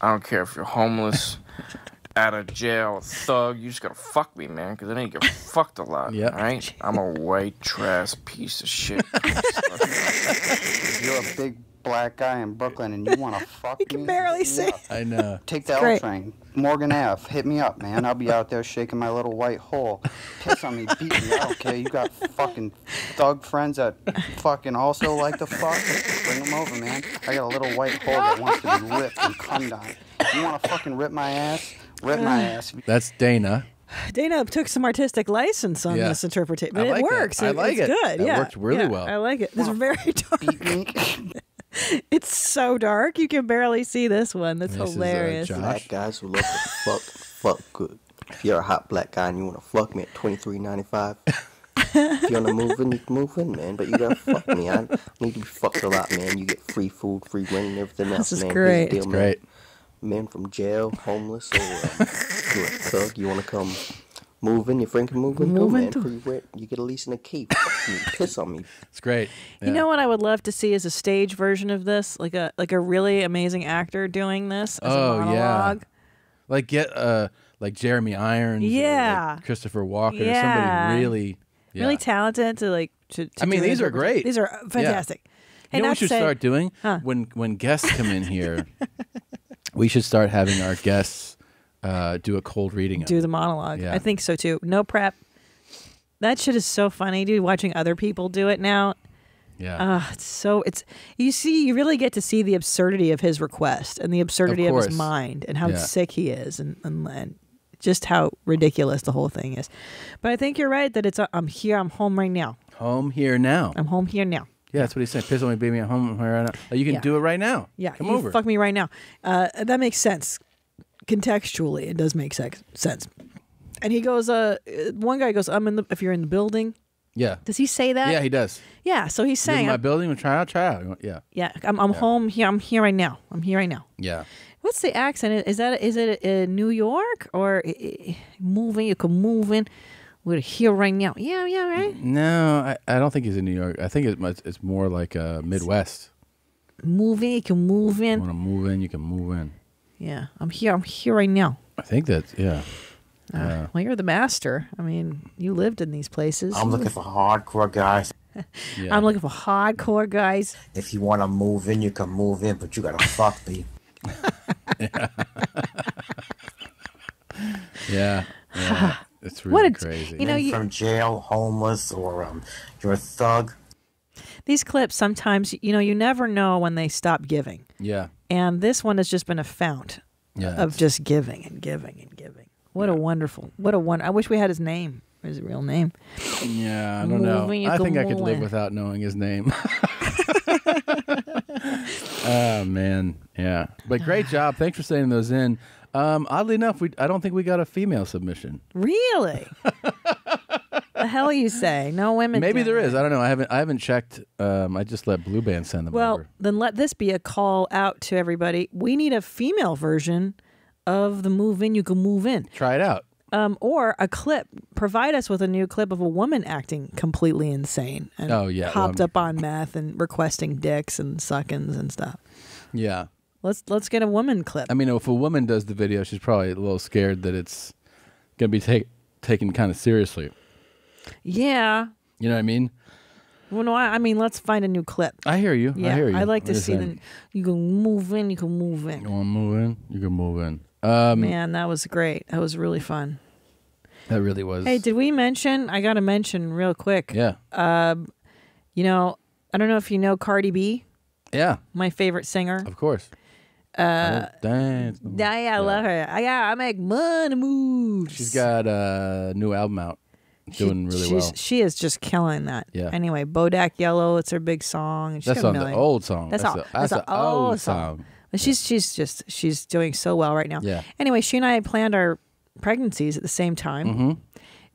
I don't care if you're homeless, out of jail, a thug. You just gotta fuck me, man, because I need to get fucked a lot. Yeah. Right. I'm a white trash piece of shit. You're a big black guy in Brooklyn and you want to fuck me? You can barely see. I know. Take the L train. Morgan Ave. Hit me up, man. I'll be out there shaking my little white hole. Piss on me. Beat me. Okay, you got fucking thug friends that fucking also like to fuck? Bring them over, man. I got a little white hole that wants to be ripped and cummed on. You want to fucking rip my ass? Rip my ass. That's Dana. Dana took some artistic license on this interpretation. But like it works. I like it. It's good. It worked really well. I like it. This is very dark. Beat me. It's so dark you can barely see this one. That's hilarious. Black guys who love to fuck good. If you're a hot black guy and you want to fuck me at $23.95, if you want to move in, you can move in, man. But you gotta fuck me. I need to be fucked a lot, man. You get free food, free rent, and everything else. This is great. Deal, man. Great. Men from jail, homeless, or you're a thug. You want to come move in? Your friend can move in. Move in. Free rent. You get a lease and a key. You piss on me. It's great. Yeah. You know what I would love to see is a stage version of this, like a really amazing actor doing this as a monologue. Yeah. Like get like Jeremy Irons, or like Christopher Walken, or somebody really really talented to like to I mean, these are great. These are fantastic. Yeah. Hey, you know what we should start doing when guests come in here? We should start having our guests do a cold reading. Do the monologue. Yeah. I think so too. No prep. That shit is so funny, dude. Watching other people do it now, it's so you really get to see the absurdity of his request and the absurdity of his mind and how sick he is and just how ridiculous the whole thing is. But I think you're right that it's I'm here, I'm home right now. Home here now. I'm home here now. Yeah, that's what he said. Piss on me, baby. I'm home right now. You can do it right now. Yeah, come over. Fuck me right now. That makes sense contextually. It does make sense. And he goes, one guy goes, I'm in the, if you're in the building. Yeah. Does he say that? Yeah, he does. Yeah. So he's saying, my building, try out, try out. Yeah. Yeah. I'm home here. I'm here right now. I'm here right now. Yeah. What's the accent? Is that, is it New York or moving? You could move in. We're here right now. Yeah. Yeah. Right. No, I don't think he's in New York. I think it's more like Midwest. Moving. You can move in. You want to move in? You can move in. Yeah. I'm here. I'm here right now. I think that's, yeah. Well, you're the master. I mean, you lived in these places. I'm looking for hardcore guys. Yeah. I'm looking for hardcore guys. If you want to move in, you can move in, but you got to fuck me. Yeah. Yeah. Yeah. It's really crazy. You know, you, from jail, homeless, or you're a thug. These clips sometimes, you know, you never know when they stop giving. Yeah. And this one has just been a fount of just giving and giving and giving. What a wonderful, I wish we had his name, his real name. Yeah, I don't know. I think I could live without knowing his name. Oh, man. Yeah. But great job. Thanks for sending those in. Oddly enough, I don't think we got a female submission. Really? The hell you say? No women. Maybe there is. I don't know. I haven't checked. I just let Blue Band send them over. Then let this be a call out to everybody. We need a female version of the move in, you can move in. Try it out. Or a clip. Provide us with a new clip of a woman acting completely insane and hopped up on meth and requesting dicks and suckins and stuff. Yeah. Let's get a woman clip. I mean, if a woman does the video, she's probably a little scared that it's gonna be taken kind of seriously. Yeah. You know what I mean? Well, no, I mean, let's find a new clip. I hear you. Yeah, I hear you. I like to see them. You can move in. You can move in. You want to move in? You can move in. Man, that was great. That was really fun. That really was. Hey, did we mention? I got to mention real quick. Yeah. You know, I don't know if you know Cardi B. Yeah. My favorite singer. Of course. Dance. Yeah, I love her. I make money moves. She's got a new album out. Doing really well. She is just killing that. Yeah. Anyway, Bodak Yellow, it's her big song. That's on the old song. That's an old song. But she's doing so well right now. Yeah. Anyway, she and I planned our pregnancies at the same time,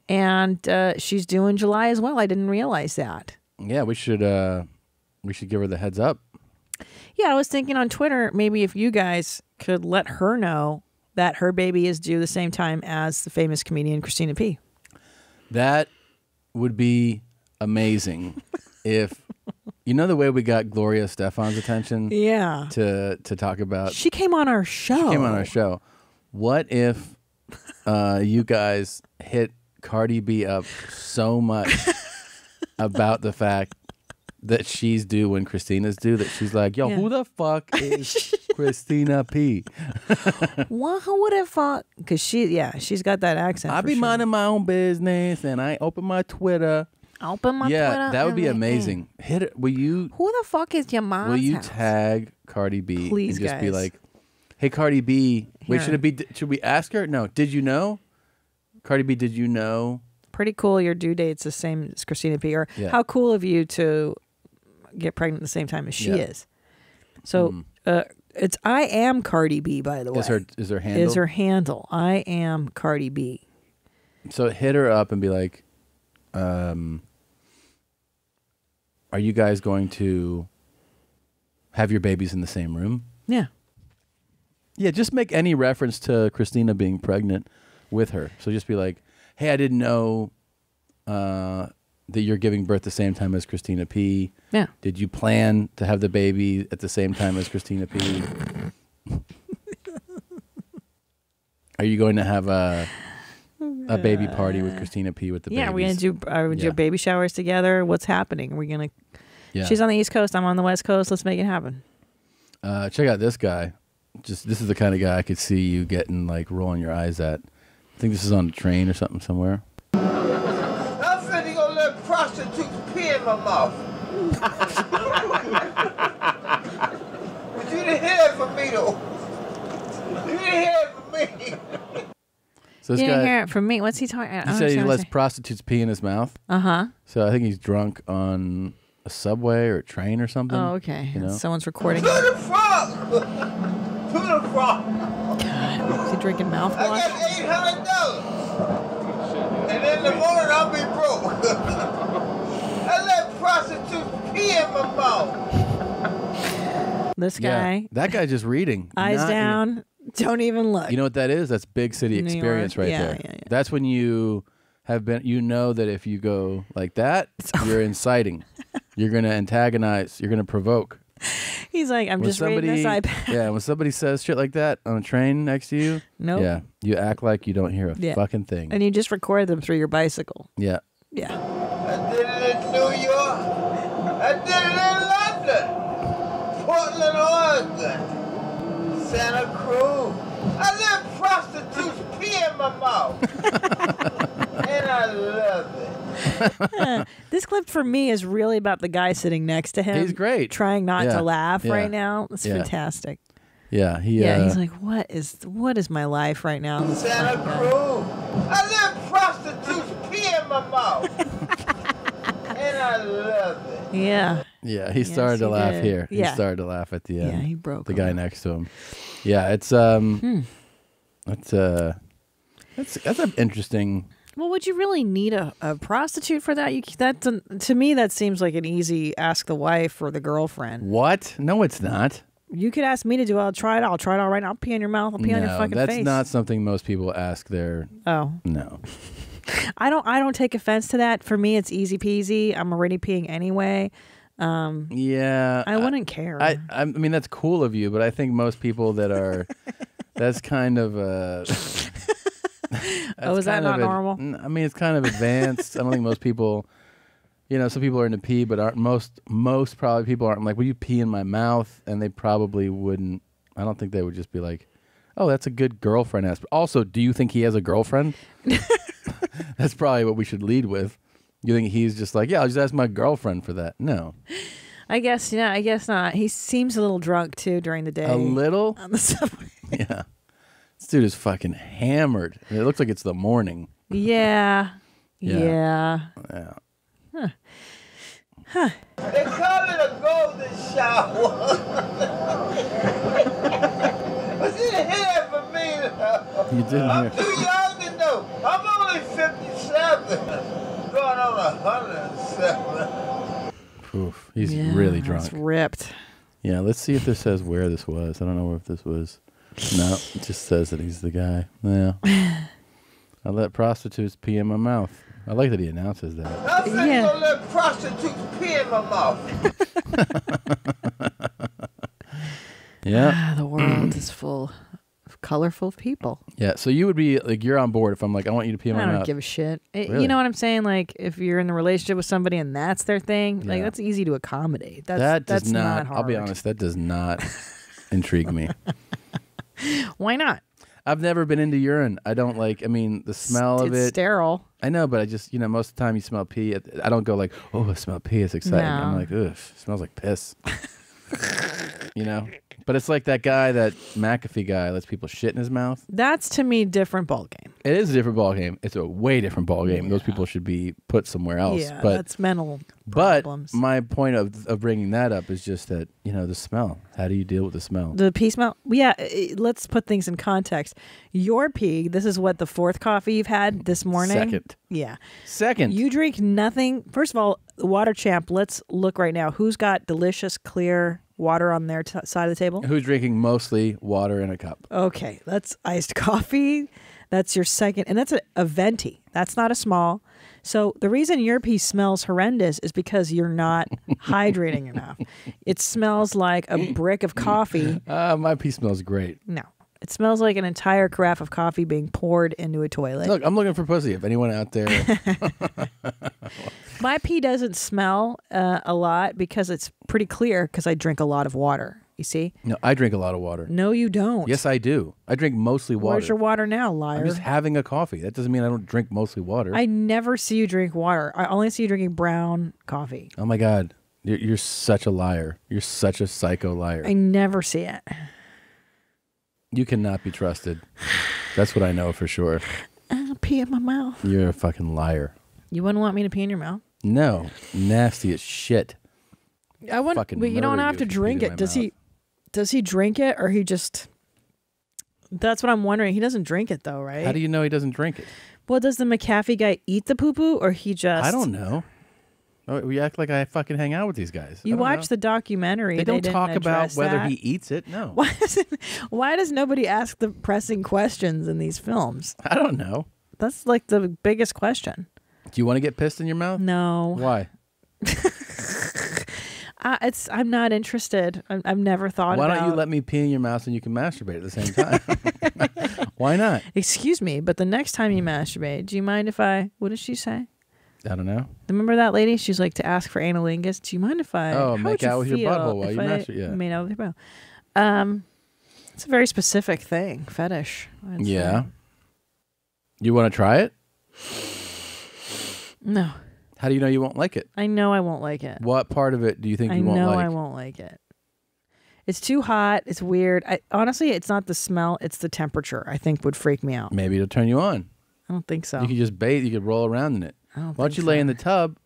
and she's due in July as well. I didn't realize that. Yeah, we should give her the heads up. Yeah, I was thinking on Twitter maybe if you guys could let her know that her baby is due the same time as the famous comedian Christina P. That would be amazing if, you know, the way we got Gloria Stefan's attention to talk about. She came on our show. She came on our show. What if you guys hit Cardi B up so much about the fact that she's due when Christina's due that she's like, yo, who the fuck is Christina P? Who the fuck? Because she's got that accent. I be minding my own business and I open my Twitter. Open my Twitter. Yeah, that would be amazing. Hit it. Will you? Who the fuck is your mom's? Will you tag Cardi B? Please, and just guys. Be like, hey, Cardi B. Wait, should we ask her? No. Did you know? Cardi B, did you know? Pretty cool. Your due date's the same as Christina P. Or how cool of you to get pregnant at the same time as she is. So it's I am Cardi B, by the way. Is her handle? Is her handle. I am Cardi B. So hit her up and be like, are you guys going to have your babies in the same room? Yeah. Yeah, just make any reference to Christina being pregnant with her. So just be like, hey, I didn't know that you're giving birth the same time as Christina P. Yeah. Did you plan to have the baby at the same time as Christina P? Are you going to have a baby party with Christina P with the babies? Yeah, we're going to do do baby showers together. What's happening? We're going to... She's on the East Coast. I'm on the West Coast. Let's make it happen. Check out this guy. This is the kind of guy I could see you getting, like, rolling your eyes at. I think this is on a train or something somewhere. My mouth. But you didn't hear it from me, though. You didn't hear it from me. So this you didn't hear it from me. What's he talking about? He said he lets prostitutes pee in his mouth. Uh-huh. So I think he's drunk on a subway or a train or something. Oh, okay. You know? Someone's recording. To the frog! To the frog! God. Is he drinking mouthwash? I got $800! in the morning, I'll be broke. I let prostitutes pee in my mouth. This guy. Yeah, that guy just reading. Eyes down. Don't even look. You know what that is? That's big city experience right there. Yeah, yeah. That's when you have been, you know that if you go like that, you're inciting. You're going to antagonize. You're going to provoke. He's like, I'm just reading this iPad. Yeah, when somebody says shit like that on a train next to you, nope. Yeah, you act like you don't hear a fucking thing. And you just record them through your bicycle. Yeah. Yeah. I did it in New York. I did it in London. Portland, Oregon. Santa Cruz. I let prostitutes pee in my mouth. And I love it. This clip for me is really about the guy sitting next to him. He's great. Trying not to laugh right now. It's fantastic. Yeah, he's like, what is my life right now? Santa Cruz. I let prostitutes pee in my mouth. And I love it. Yeah. Yeah, he started to laugh here. Yeah. He started to laugh at the end. Yeah, he broke the guy next to him. Yeah, it's that's an interesting. Well, would you really need a prostitute for that? To me, that seems like an easy ask the wife or the girlfriend. What? No, it's not. You could ask me to do it. I'll try it. I'll try it all right. I'll pee on your mouth. I'll pee on your fucking face. That's not something most people ask their... Oh. No. I don't take offense to that. For me, it's easy peasy. I'm already peeing anyway. Yeah. I wouldn't care. I mean, that's cool of you, but I think most people that are... that's kind of a... Oh, is that not normal? I mean, it's kind of advanced. I don't think most people, you know, some people are into pee, but aren't most probably people aren't like, will you pee in my mouth? And they probably wouldn't. I don't think they would just be like, oh, that's a good girlfriend aspect. Also, do you think he has a girlfriend? That's probably what we should lead with. You think he's just like, yeah, I'll just ask my girlfriend for that. No. I guess, yeah, I guess not. He seems a little drunk, too, during the day. A little? On the subway. Yeah. This dude is fucking hammered. I mean, it looks like it's the morning. Yeah. Yeah. Yeah. Huh. Huh. They call it a golden shower. Was it a hit for me? You didn't. I'm too young to know. I'm only 57. Going on 107. Poof. He's really drunk. It's ripped. Yeah. Let's see if this says where this was. I don't know if this was. No, it just says that he's the guy. Yeah. I let prostitutes pee in my mouth. I like that he announces that. I said I let prostitutes pee in my mouth. Yeah. The world is full of colorful people. Yeah, so you would be like, you're on board if I'm like, I want you to pee in my mouth. I don't give a shit. Really? You know what I'm saying? Like, if you're in a relationship with somebody and that's their thing, like, that's easy to accommodate. That's not hard. I'll be honest, that does not intrigue me. Why not? I've never been into urine. I don't like, I mean, the smell of it. It's sterile. I know, but I just, you know, most of the time you smell pee. I don't go like, oh, I smell pee. It's exciting. No. I'm like, ugh, it smells like piss. You know? But it's like that guy, that McAfee guy, lets people shit in his mouth. That's, to me, different ball game. It is a different ball game. It's a way different ball game. Yeah. Those people should be put somewhere else. Yeah, but that's mental problems. But my point of bringing that up is just that, you know, the smell. How do you deal with the smell? The pee smell? Yeah, let's put things in context. Your pee, this is what, the fourth coffee you've had this morning? Second. Yeah. Second. You drink nothing. First of all, Water Champ, let's look right now. Who's got delicious, clear... water on their side of the table? Who's drinking mostly water in a cup? Okay, that's iced coffee. That's your second, and that's a venti. That's not a small. So the reason your pee smells horrendous is because you're not hydrating enough. It smells like a brick of coffee. My pee smells great. No. It smells like an entire carafe of coffee being poured into a toilet. Look, I'm looking for pussy. If anyone out there... My pee doesn't smell a lot because it's pretty clear because I drink a lot of water. You see? No, I drink a lot of water. No, you don't. Yes, I do. I drink mostly water. Where's your water now, liar? I'm just having a coffee. That doesn't mean I don't drink mostly water. I never see you drink water. I only see you drinking brown coffee. Oh, my God. You're such a liar. You're such a psycho liar. I never see it. You cannot be trusted. That's what I know for sure. I'll pee in my mouth. You're a fucking liar. You wouldn't want me to pee in your mouth? No. Nasty as shit. I wouldn't. But you don't have to drink it. Does he drink it, or he just That's what I'm wondering. He doesn't drink it though, right? How do you know he doesn't drink it? Well, does the McAfee guy eat the poo-poo or he just... I don't know. We act like I fucking hang out with these guys. You watch the documentary. They don't talk about whether he eats it. No. Why does nobody ask the pressing questions in these films? I don't know. That's like the biggest question. Do you want to get pissed in your mouth? No. Why? I'm not interested. I've never thought about it. Why don't you let me pee in your mouth and you can masturbate at the same time? Why not? Excuse me, but the next time you masturbate, do you mind if I... What did she say? I don't know. Remember that lady? She's like, to ask for analingus. Do you mind if I... Oh, make out with your butthole while you masturbate. Yeah. Made out with your butthole. It's a very specific thing. Fetish. Yeah. Say. You want to try it? No. How do you know you won't like it? I know I won't like it. What part of it do you think you won't like? I know I won't like it. It's too hot. It's weird. Honestly, it's not the smell. It's the temperature, I think, would freak me out. Maybe it'll turn you on. I don't think so. You could just bathe. You could roll around in it. Why don't you lay in the tub,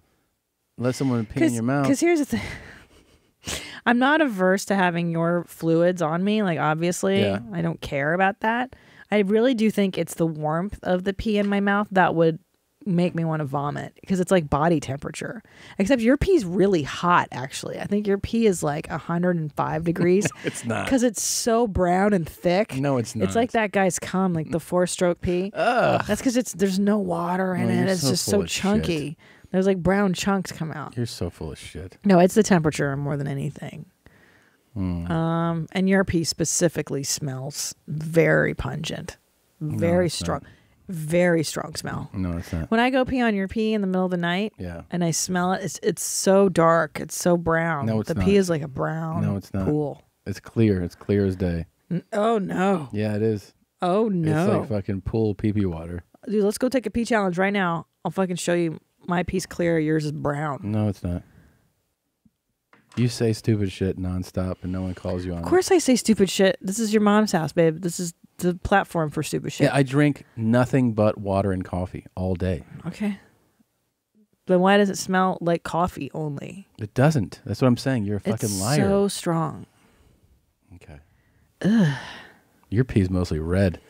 let someone pee in your mouth? Because here's the thing. I'm not averse to having your fluids on me. Like, obviously, yeah. I don't care about that. I really do think it's the warmth of the pee in my mouth that would make me want to vomit. Because it's like body temperature. Except your pee's really hot, actually. I think your pee is like 105 degrees. It's not. Because it's so brown and thick. No, it's not. It's like that guy's cum, like the 4-stroke pee. Ugh. That's because there's no water in it. It's just so chunky. Shit. There's like brown chunks come out. You're so full of shit. No, it's the temperature more than anything. Mm. And your pee specifically smells very pungent, very strong, very strong smell. No, it's not. When I go pee on your pee in the middle of the night, yeah, and I smell it, it's so dark, it's so brown. No, it's not. The pee is like a brown. No, it's not. Pool. It's clear. It's clear as day. Oh no. Yeah, it is. Oh no. It's like fucking pool pee water. Dude, let's go take a pee challenge right now. I'll fucking show you. My pee's clear. Yours is brown. No, it's not. You say stupid shit nonstop and no one calls you on it. Of course I say stupid shit. This is your mom's house, babe. This is the platform for stupid shit. Yeah, I drink nothing but water and coffee all day. Okay. Then why does it smell like coffee only? It doesn't. That's what I'm saying. You're a fucking liar. It's so strong. Okay. Ugh. Your pee's mostly red.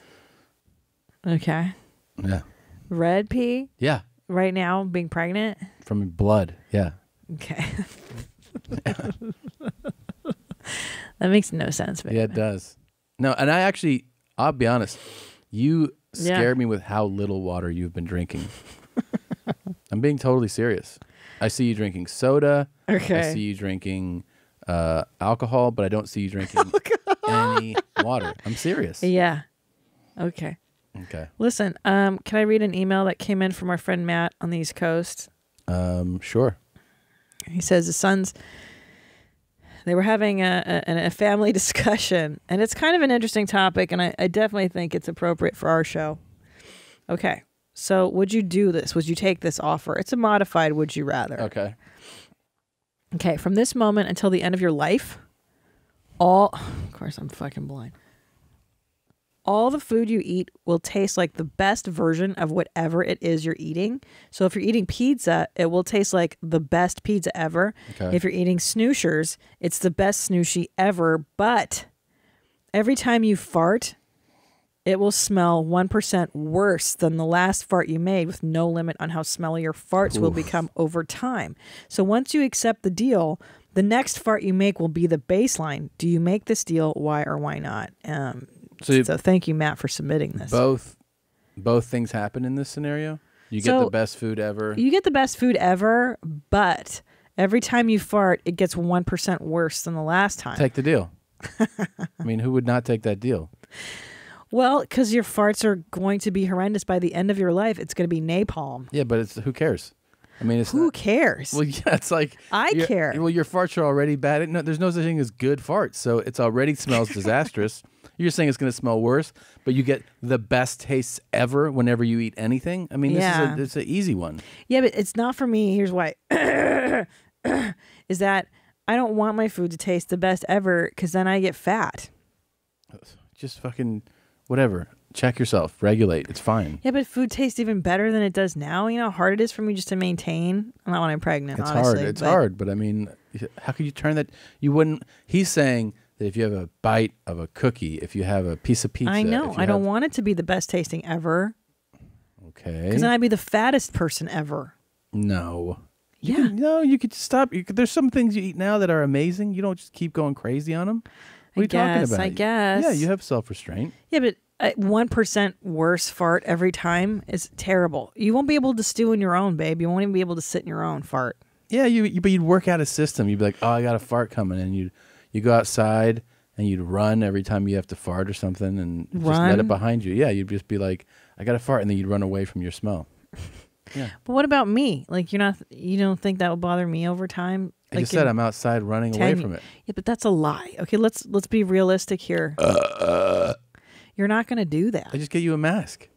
Okay. Yeah. Red pee? Yeah. Right now, being pregnant? From blood, yeah. Okay. Yeah. That makes no sense, baby. Yeah, it does. No, and I'll be honest, you scared me with how little water you've been drinking. I'm being totally serious. I see you drinking soda. Okay. I see you drinking alcohol, but I don't see you drinking any water. I'm serious. Yeah. Okay. Okay. Listen, can I read an email that came in from our friend Matt on the East Coast? Sure. He says his sons, they were having a family discussion, and it's kind of an interesting topic, and I definitely think it's appropriate for our show. Okay. So would you do this? Would you take this offer? It's a modified would you rather. Okay. Okay. From this moment until the end of your life, of course, I'm fucking blind. All the food you eat will taste like the best version of whatever it is you're eating. So if you're eating pizza, it will taste like the best pizza ever. Okay. If you're eating snooshers, it's the best snooshy ever. But every time you fart, it will smell 1% worse than the last fart you made, with no limit on how smelly your farts will become over time. So once you accept the deal, the next fart you make will be the baseline. Do you make this deal? Why or why not? So thank you, Matt, for submitting this. Both things happen in this scenario. You get the best food ever. You get the best food ever, but every time you fart, it gets 1% worse than the last time. Take the deal. I mean, who would not take that deal? Well, because your farts are going to be horrendous by the end of your life. It's going to be napalm. Yeah, but who cares? I mean, who cares? Well, yeah, it's like I care. Well, your farts are already bad. No, there's no such thing as good farts, so it already smells disastrous. You're saying it's going to smell worse, but you get the best tastes ever whenever you eat anything. I mean, it's an easy one. Yeah, but it's not for me. Here's why: is that I don't want my food to taste the best ever because then I get fat. Just fucking whatever. Check yourself. Regulate. It's fine. Yeah, but food tastes even better than it does now. You know how hard it is for me just to maintain. Not when I'm pregnant. It's obviously hard. It's hard. But I mean, how could you turn that? You wouldn't. He's saying that if you have a bite of a cookie, if you have a piece of pizza. I know. I don't want it to be the best tasting ever. Okay. Because then I'd be the fattest person ever. No. Yeah. You could stop. There's some things you eat now that are amazing. You don't just keep going crazy on them. What are you talking about? I guess. Yeah, you have self-restraint. Yeah, but 1% worse fart every time is terrible. You won't be able to stew in your own, babe. You won't even be able to sit in your own fart. Yeah, but you'd work out a system. You'd be like, oh, I got a fart coming. And you go outside and you'd run every time you have to fart or something and just let it behind you. Yeah, you'd just be like, I got to fart. And then you'd run away from your smell. Yeah. But what about me? Like, you don't think that will bother me over time? Like I just said, I'm outside running away from it. Yeah, but that's a lie. Okay, let's be realistic here. You're not going to do that. I just get you a mask.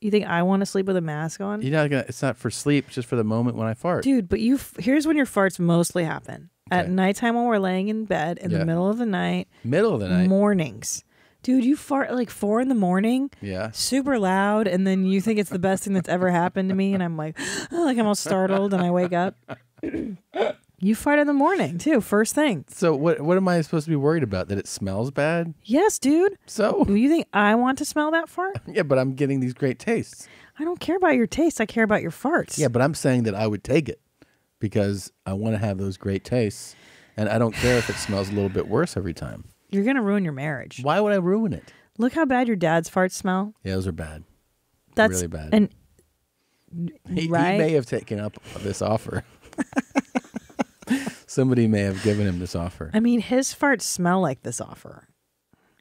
You think I want to sleep with a mask on? You're not gonna. It's not for sleep. It's just for the moment when I fart, dude. But here's when your farts mostly happen at nighttime when we're laying in bed in the middle of the night. Middle of the night. Mornings, dude. You fart like 4 in the morning. Yeah. Super loud, and then you think it's the best thing that's ever happened to me, and I'm like, oh, like I'm all startled, and I wake up. You fart in the morning too, first thing. So what am I supposed to be worried about? That it smells bad? Yes, dude. So do you think I want to smell that fart? Yeah, but I'm getting these great tastes. I don't care about your tastes. I care about your farts. Yeah, but I'm saying that I would take it because I want to have those great tastes, and I don't care if it smells a little bit worse every time. You're gonna ruin your marriage. Why would I ruin it? Look how bad your dad's farts smell. Yeah, those are bad. That's really bad. And he may have taken up this offer. Somebody may have given him this offer. I mean, his farts smell like this offer.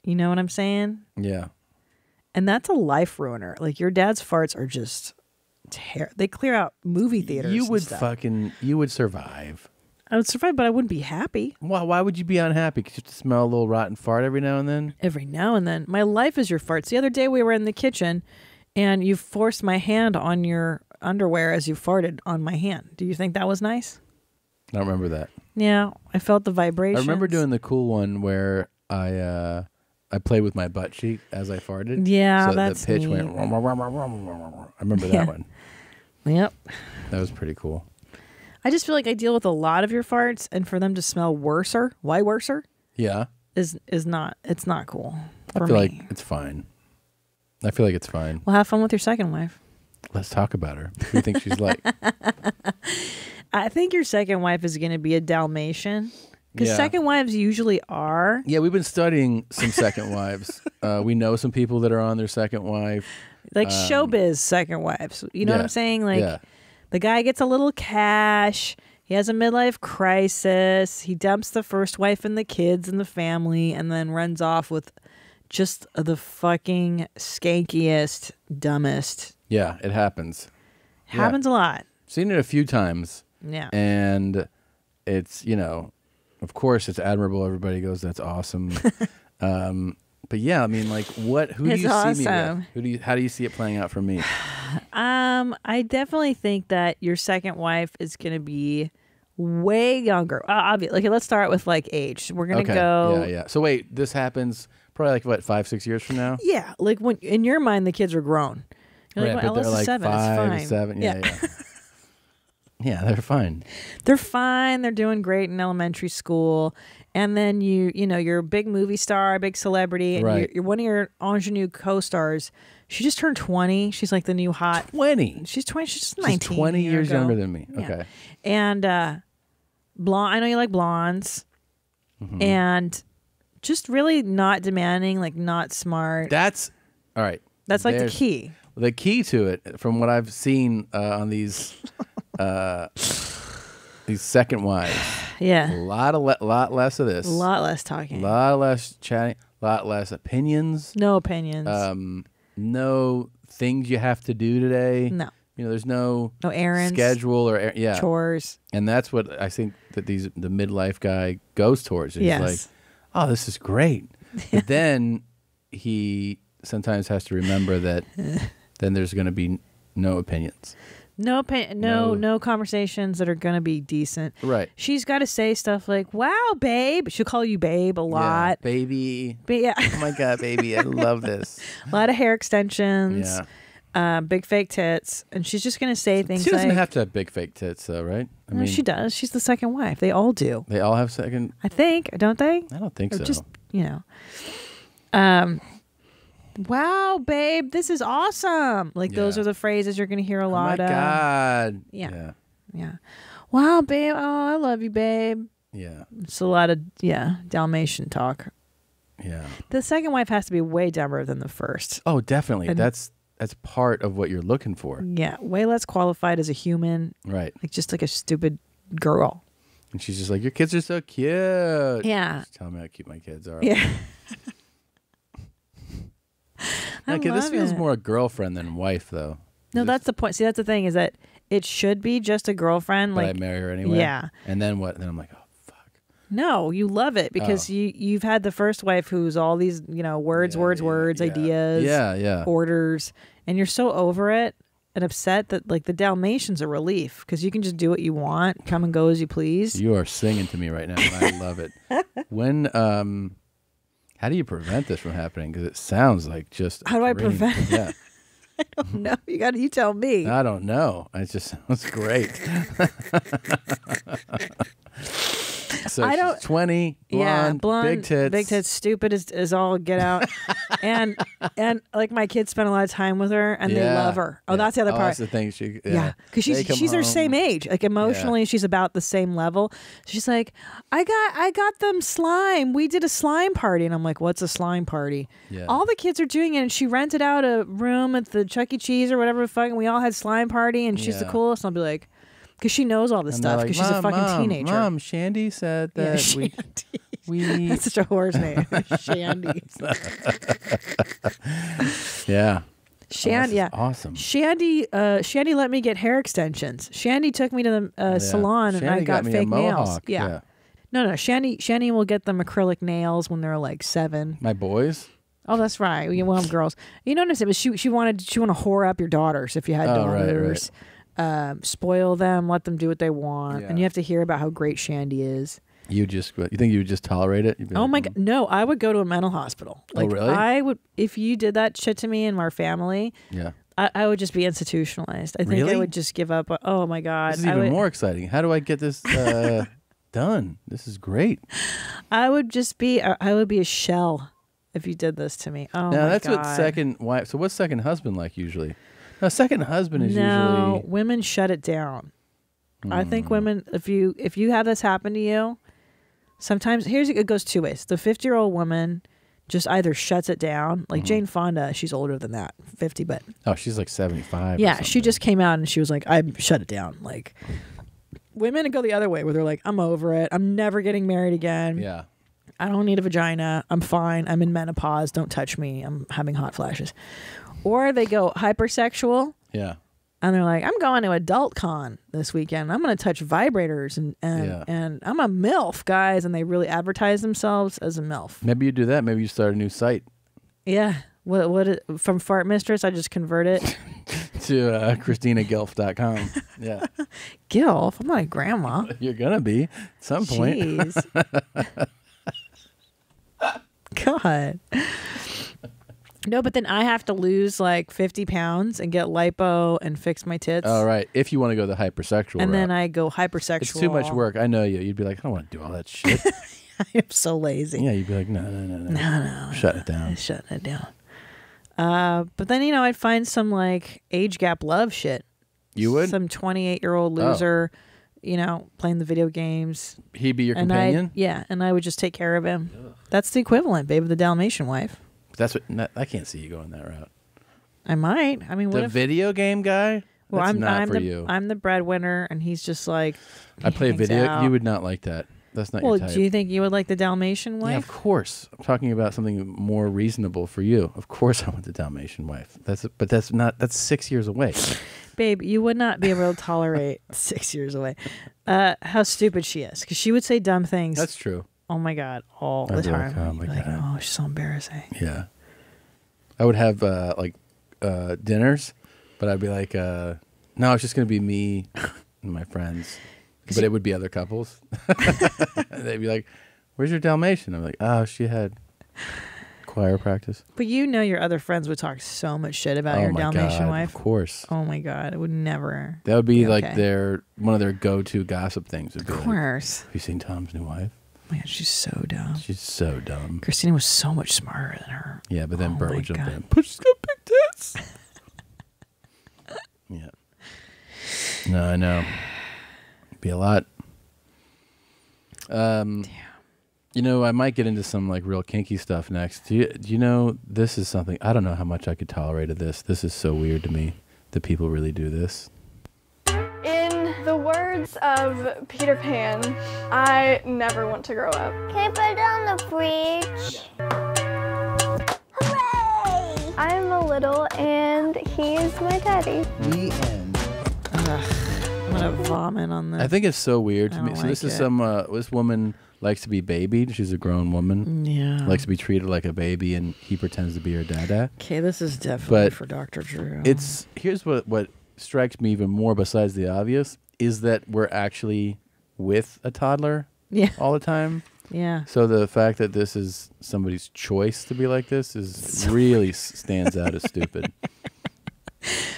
You know what I'm saying? Yeah. And that's a life ruiner. Like, your dad's farts are just they clear out movie theaters. You would you would survive. I would survive, but I wouldn't be happy. Why would you be unhappy? Because you have to smell a little rotten fart every now and then? Every now and then. My life is your farts. The other day we were in the kitchen, and you forced my hand on your underwear as you farted on my hand. Do you think that was nice? I don't remember that. Yeah, I felt the vibration. I remember doing the cool one where I played with my butt cheek as I farted. Yeah, so that's the pitch neat. Went. Rum, rum, rum, rum, rum, rum. I remember that one. Yep, that was pretty cool. I just feel like I deal with a lot of your farts, and for them to smell worser, why worser? Yeah, it's not cool. I feel like it's fine. I feel like it's fine. Well, have fun with your second wife. Let's talk about her. Who do you think she's like? I think your second wife is going to be a Dalmatian. Because second wives usually are. Yeah, we've been studying some second wives. We know some people that are on their second wife. Like showbiz second wives. You know what I'm saying? Like the guy gets a little cash. He has a midlife crisis. He dumps the first wife and the kids and the family and then runs off with just the fucking skankiest, dumbest. Yeah, it happens. It happens a lot. Seen it a few times. Yeah. And it's, you know, of course it's admirable. Everybody goes, that's awesome. But yeah, I mean, like who do you see me with? How do you see it playing out for me? I definitely think that your second wife is going to be way younger. Obviously, okay, let's start with like age. We're going to go. Yeah, yeah. So wait, this happens probably like what, 5, 6 years from now? Yeah. Like when in your mind, the kids are grown. You're like, well, Ellis is like 7. It's fine. 7. Yeah, yeah. Yeah. Yeah, they're fine. They're fine. They're doing great in elementary school. And then you know, you're a big movie star, a big celebrity, and you're one of your ingenue co-stars. She just turned 20. She's like the new hot. 20. She's 20. She's just 19. She's 20 years younger than me. Okay. Yeah. And blonde. I know you like blondes. Mm-hmm. And just really not demanding, like not smart. That's all right. That's like the key. The key to it, from what I've seen on these second wives. Yeah. A lot of lot less of this. A lot less talking. A lot less chatting. A lot less opinions. No opinions. No things you have to do today. No. You know, there's no errands, schedule or chores. And that's what I think that the midlife guy goes towards. He's like, oh, this is great. But then he sometimes has to remember that then there's going to be no opinions. No conversations that are going to be decent. Right. She's got to say stuff like, wow, babe. She'll call you babe a lot. Yeah, baby. But yeah. Oh, my God, baby. I love this. A lot of hair extensions. Yeah. big fake tits, and she's just gonna say things. She doesn't have to have big fake tits, though, right? I mean, she does. She's the second wife. They all do. They all have second. I think, don't they? I don't think so. Just, you know. Wow, babe, this is awesome. Like, yeah, those are the phrases you're gonna hear a lot of. Oh my God. Yeah. Yeah. Yeah. Wow, babe. Oh, I love you, babe. Yeah. It's a lot of, yeah, Dalmatian talk. Yeah. The second wife has to be way dumber than the first. Oh, definitely. And that's part of what you're looking for. Yeah. Way less qualified as a human. Right. Like, just like a stupid girl. And she's just like, your kids are so cute. Yeah. Just tell me how cute my kids are. Yeah. Okay, this feels more a girlfriend than wife, though. No, that's the point. See, that's the thing, is that it should be just a girlfriend. But like, I marry her anyway. Yeah. And then what? Then I'm like, oh, fuck. No, you love it because you've had the first wife who's all these, you know, words, words, words, ideas, orders, and you're so over it and upset that, like, the Dalmatian's a relief because you can just do what you want, come and go as you please. You are singing to me right now. I love it. How do you prevent this from happening? Because it sounds like just how do I prevent it? Yeah. I don't know. You tell me. I don't know. It just sounds great. So I don't, she's 20, blonde, big tits, stupid as all get out, and like my kids spend a lot of time with her and they love her. Oh, that's the other part. That's the thing. She, because she's her same age. Like emotionally, she's about the same level. She's like, I got them slime. We did a slime party, and I'm like, what's a slime party? Yeah. All the kids are doing it, and she rented out a room at the Chuck E. Cheese or whatever. Fucking, we all had slime party, and she's the coolest. And I'll be like. Because she knows all this stuff because, like, she's a fucking teenager. Mom, Shandy said that we... That's such a whore's name. Shandy. Yeah. Shandy. Yeah. Awesome. Shandy, Shandy let me get hair extensions. Shandy took me to the salon Shandy and I got fake nails. Yeah. No. Shandy will get them acrylic nails when they're like 7. My boys? Oh, that's right. We want girls. You notice it was she wanted to whore up your daughters if you had daughters. Right. Spoil them, let them do what they want, and you have to hear about how great Shandy is. You think you would just tolerate it? Oh my God, no! I would go to a mental hospital. Like, oh really? I would if you did that shit to me and our family. Yeah, I would just be institutionalized. I think I would just give up. Oh my God, this is even more exciting. How do I get this done? This is great. I would just be. I would be a shell if you did this to me. Oh, now, my that's God. What second wife. So what's second husband like usually? A second husband is usually... No, women shut it down. I think women, if you have this happen to you, sometimes... It goes two ways. The 50-year-old woman just either shuts it down. Like Jane Fonda, she's older than that, 50, but... Oh, she's like 75 or something. She just came out and she was like, I shut it down. Like, women go the other way where they're like, I'm over it. I'm never getting married again. Yeah. I don't need a vagina. I'm fine. I'm in menopause. Don't touch me. I'm having hot flashes. Or they go hypersexual. Yeah. And they're like, I'm going to adult con this weekend. I'm going to touch vibrators and I'm a MILF, guys. And they really advertise themselves as a MILF. Maybe you do that. Maybe you start a new site. Yeah. What from Fart Mistress, I just convert it. To ChristinaGilf.com. Yeah. Gilf? I'm not a grandma. You're going to be at some point. Jeez. God. No, but then I have to lose like 50 pounds and get lipo and fix my tits. Oh, right. If you want to go the hypersexual route. Then I go hypersexual. It's too much work. I know you. You'd be like, I don't want to do all that shit. I'm so lazy. Yeah, you'd be like, no. Shut it down. But then, you know, I'd find some like age gap love shit. You would? Some 28-year-old loser, you know, playing the video games. He'd be your companion? And I would just take care of him. Ugh. That's the equivalent, babe, of the Dalmatian wife. That's what I can't see you going that route. I might. I mean, what the video game guy? Well, that's not for you. I'm the breadwinner, and he's just like I play video. Out. You would not like that. That's not your type. Well, do you think you would like the Dalmatian wife? Yeah, of course. I'm talking about something more reasonable for you. Of course, I want the Dalmatian wife. That's 6 years away. Babe, you would not be able to tolerate 6 years away. How stupid she is, because she would say dumb things. That's true. Oh my God! All the time. Like, oh, my God. Oh, she's so embarrassing. Yeah, I would have dinners, but I'd be like, no, it's just gonna be me and my friends. But it would be other couples. They'd be like, "Where's your Dalmatian?" I'm like, "Oh, she had choir practice. But you know your other friends would talk so much shit about your Dalmatian wife. Of course. Oh my God. I would never. That would be like one of their go-to gossip things. Of course. Like, have you seen Tom's new wife? Man, she's so dumb. She's so dumb. Christina was so much smarter than her. Yeah, but then Bert would jump in. But she's got big tits. Yeah. No, I know. It'd be a lot. Damn. You know, I might get into some like real kinky stuff next. Do you know, this is something, I don't know how much I could tolerate of this. This is so weird to me that people really do this. In the words of Peter Pan, I never want to grow up. Can I put it on the fridge? Yeah. Hooray! I'm a little and he's my daddy. The end. I'm gonna vomit on this. I think it's so weird to me. So this is some, this woman likes to be babied. She's a grown woman. Yeah. Likes to be treated like a baby and he pretends to be her dada. Okay, this is definitely for Dr. Drew. It's, here's what strikes me even more besides the obvious is that we're actually with a toddler all the time. Yeah. So the fact that this is somebody's choice to be like this is really stands out as stupid.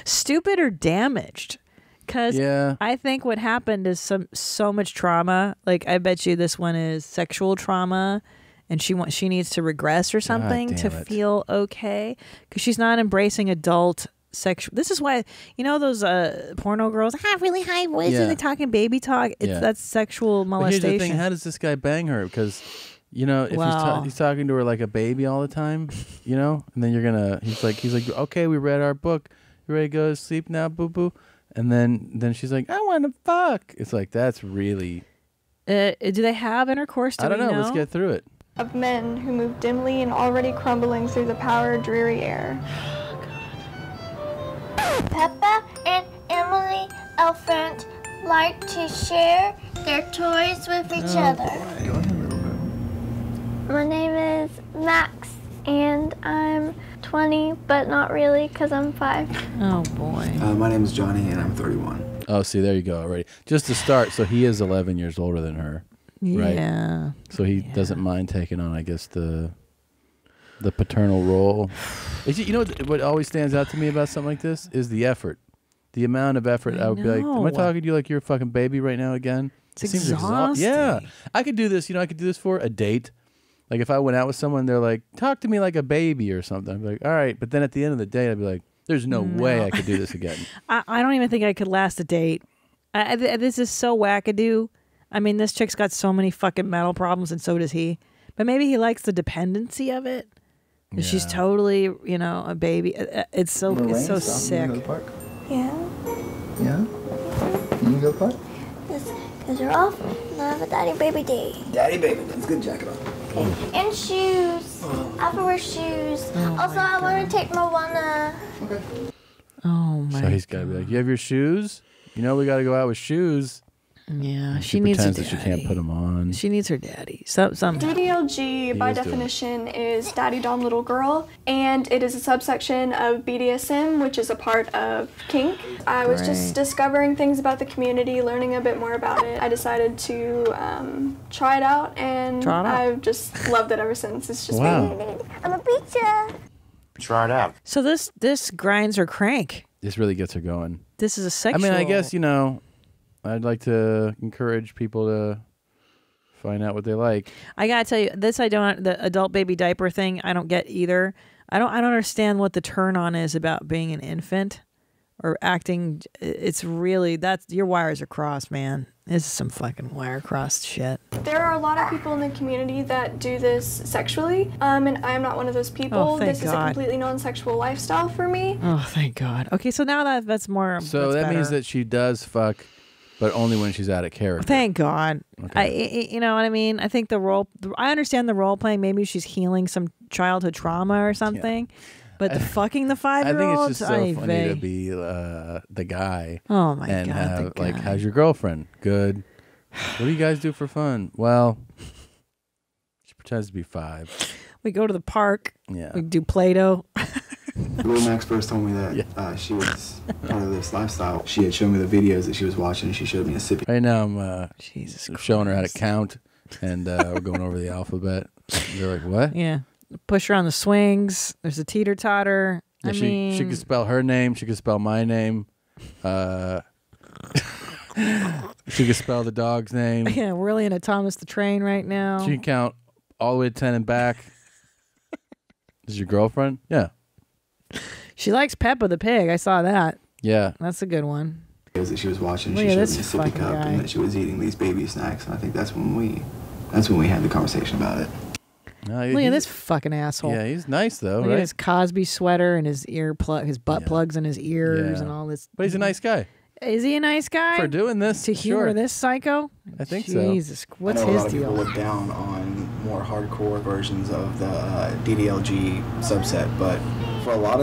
Stupid or damaged. Because I think what happened is so much trauma. Like, I bet you this one is sexual trauma. And she needs to regress or something to feel okay. Because she's not embracing adult sexual. This is why, you know, those porno girls have really high voices. They're talking baby talk. It's That's sexual molestation. But here's the thing. How does this guy bang her? Because, you know, if he's talking to her like a baby all the time, you know, and then you're going to, he's like, okay, we read our book. You ready to go to sleep now, boo-boo? And then she's like, I want to fuck. It's like, that's really... do they have intercourse? I don't know. Let's get through it. Of men who move dimly and already crumbling through the power dreary air. Oh, God. Peppa and Emily Elfant like to share their toys with each other. My name is Max, and I'm 20, but not really, because I'm 5. Oh, boy. My name is Johnny, and I'm 31. Oh, see, there you go already. Just to start, so he is 11 years older than her, right? Yeah. So he doesn't mind taking on, I guess, the paternal role. You know what always stands out to me about something like this is the effort. The amount of effort. I would be like, am I talking to you like you're a fucking baby right now again? It seems exhausting. Yeah. I could do this. You know, I could do this for a date. Like, if I went out with someone, they're like, talk to me like a baby or something. I'd be like, all right. But then at the end of the day, I'd be like, there's no way I could do this again. I don't even think I could last a date. This is so wackadoo. I mean, this chick's got so many fucking mental problems, and so does he. But maybe he likes the dependency of it. Yeah. She's totally, you know, a baby. It's so sick. You can go to the park? Yeah. Yeah? You can go to the park? Because you're off. And I have a daddy baby day. Daddy baby. That's a good jacket on. And shoes. I have to wear shoes. Oh, also, I want to take Moana. Okay. Oh, my God. So he's got to be like, you have your shoes? You know we got to go out with shoes. Yeah, and she needs her daddy. She can't put them on. She needs her daddy. DDLG, by definition, is Daddy Dom Little Girl, and it is a subsection of BDSM, which is a part of kink. I was just discovering things about the community, learning a bit more about it. I decided to try it out, and I've just loved it ever since. It's just been... I'm a pizza. Try it out. So this grinds her crank. This really gets her going. This is a sexual... I mean, I guess, you know... I'd like to encourage people to find out what they like. I gotta tell you, this I don't. The adult baby diaper thing, I don't get either. I don't understand what the turn on is about being an infant or acting. It's really your wires are crossed, man. This is some fucking wire crossed shit. There are a lot of people in the community that do this sexually, and I'm not one of those people. Oh, thank God. This is a completely non-sexual lifestyle for me. Oh, thank God. Okay, so now that's more. So that means that she does fuck. But only when she's out of character. Thank God. Okay. You know what I mean? I think I understand the role playing. Maybe she's healing some childhood trauma or something. Yeah. But fucking the 5-year-old. I think it's just so funny to be the guy. Oh, my God. And like, how's your girlfriend? Good. What do you guys do for fun? Well, she pretends to be 5. We go to the park. Yeah. We do Play-Doh. When Max first told me that she was part of this lifestyle, she had shown me the videos that she was watching. And she showed me a sippy. Right now, I'm showing her how to count, and we're going over the alphabet. They're like, "What? Yeah, push her on the swings. There's a teeter-totter. Yeah, I mean... she could spell her name. She could spell my name. She could spell the dog's name. Yeah, we're really into Thomas the Train right now. She can count all the way to 10 and back. This is your girlfriend? Yeah. She likes Peppa the Pig. I saw that. Yeah. That's a good one. That she was watching, she showed me a sippy cup and that she was eating these baby snacks, and I think that's when we had the conversation about it. Look at this fucking asshole. Yeah, he's nice though. Look at his Cosby sweater and his butt plugs in his ears and all this. But he's a nice guy. Is he a nice guy for doing this? To humor this psycho? I think so. Jesus, what's his deal? People look down on more hardcore versions of the DDLG subset, but for a lot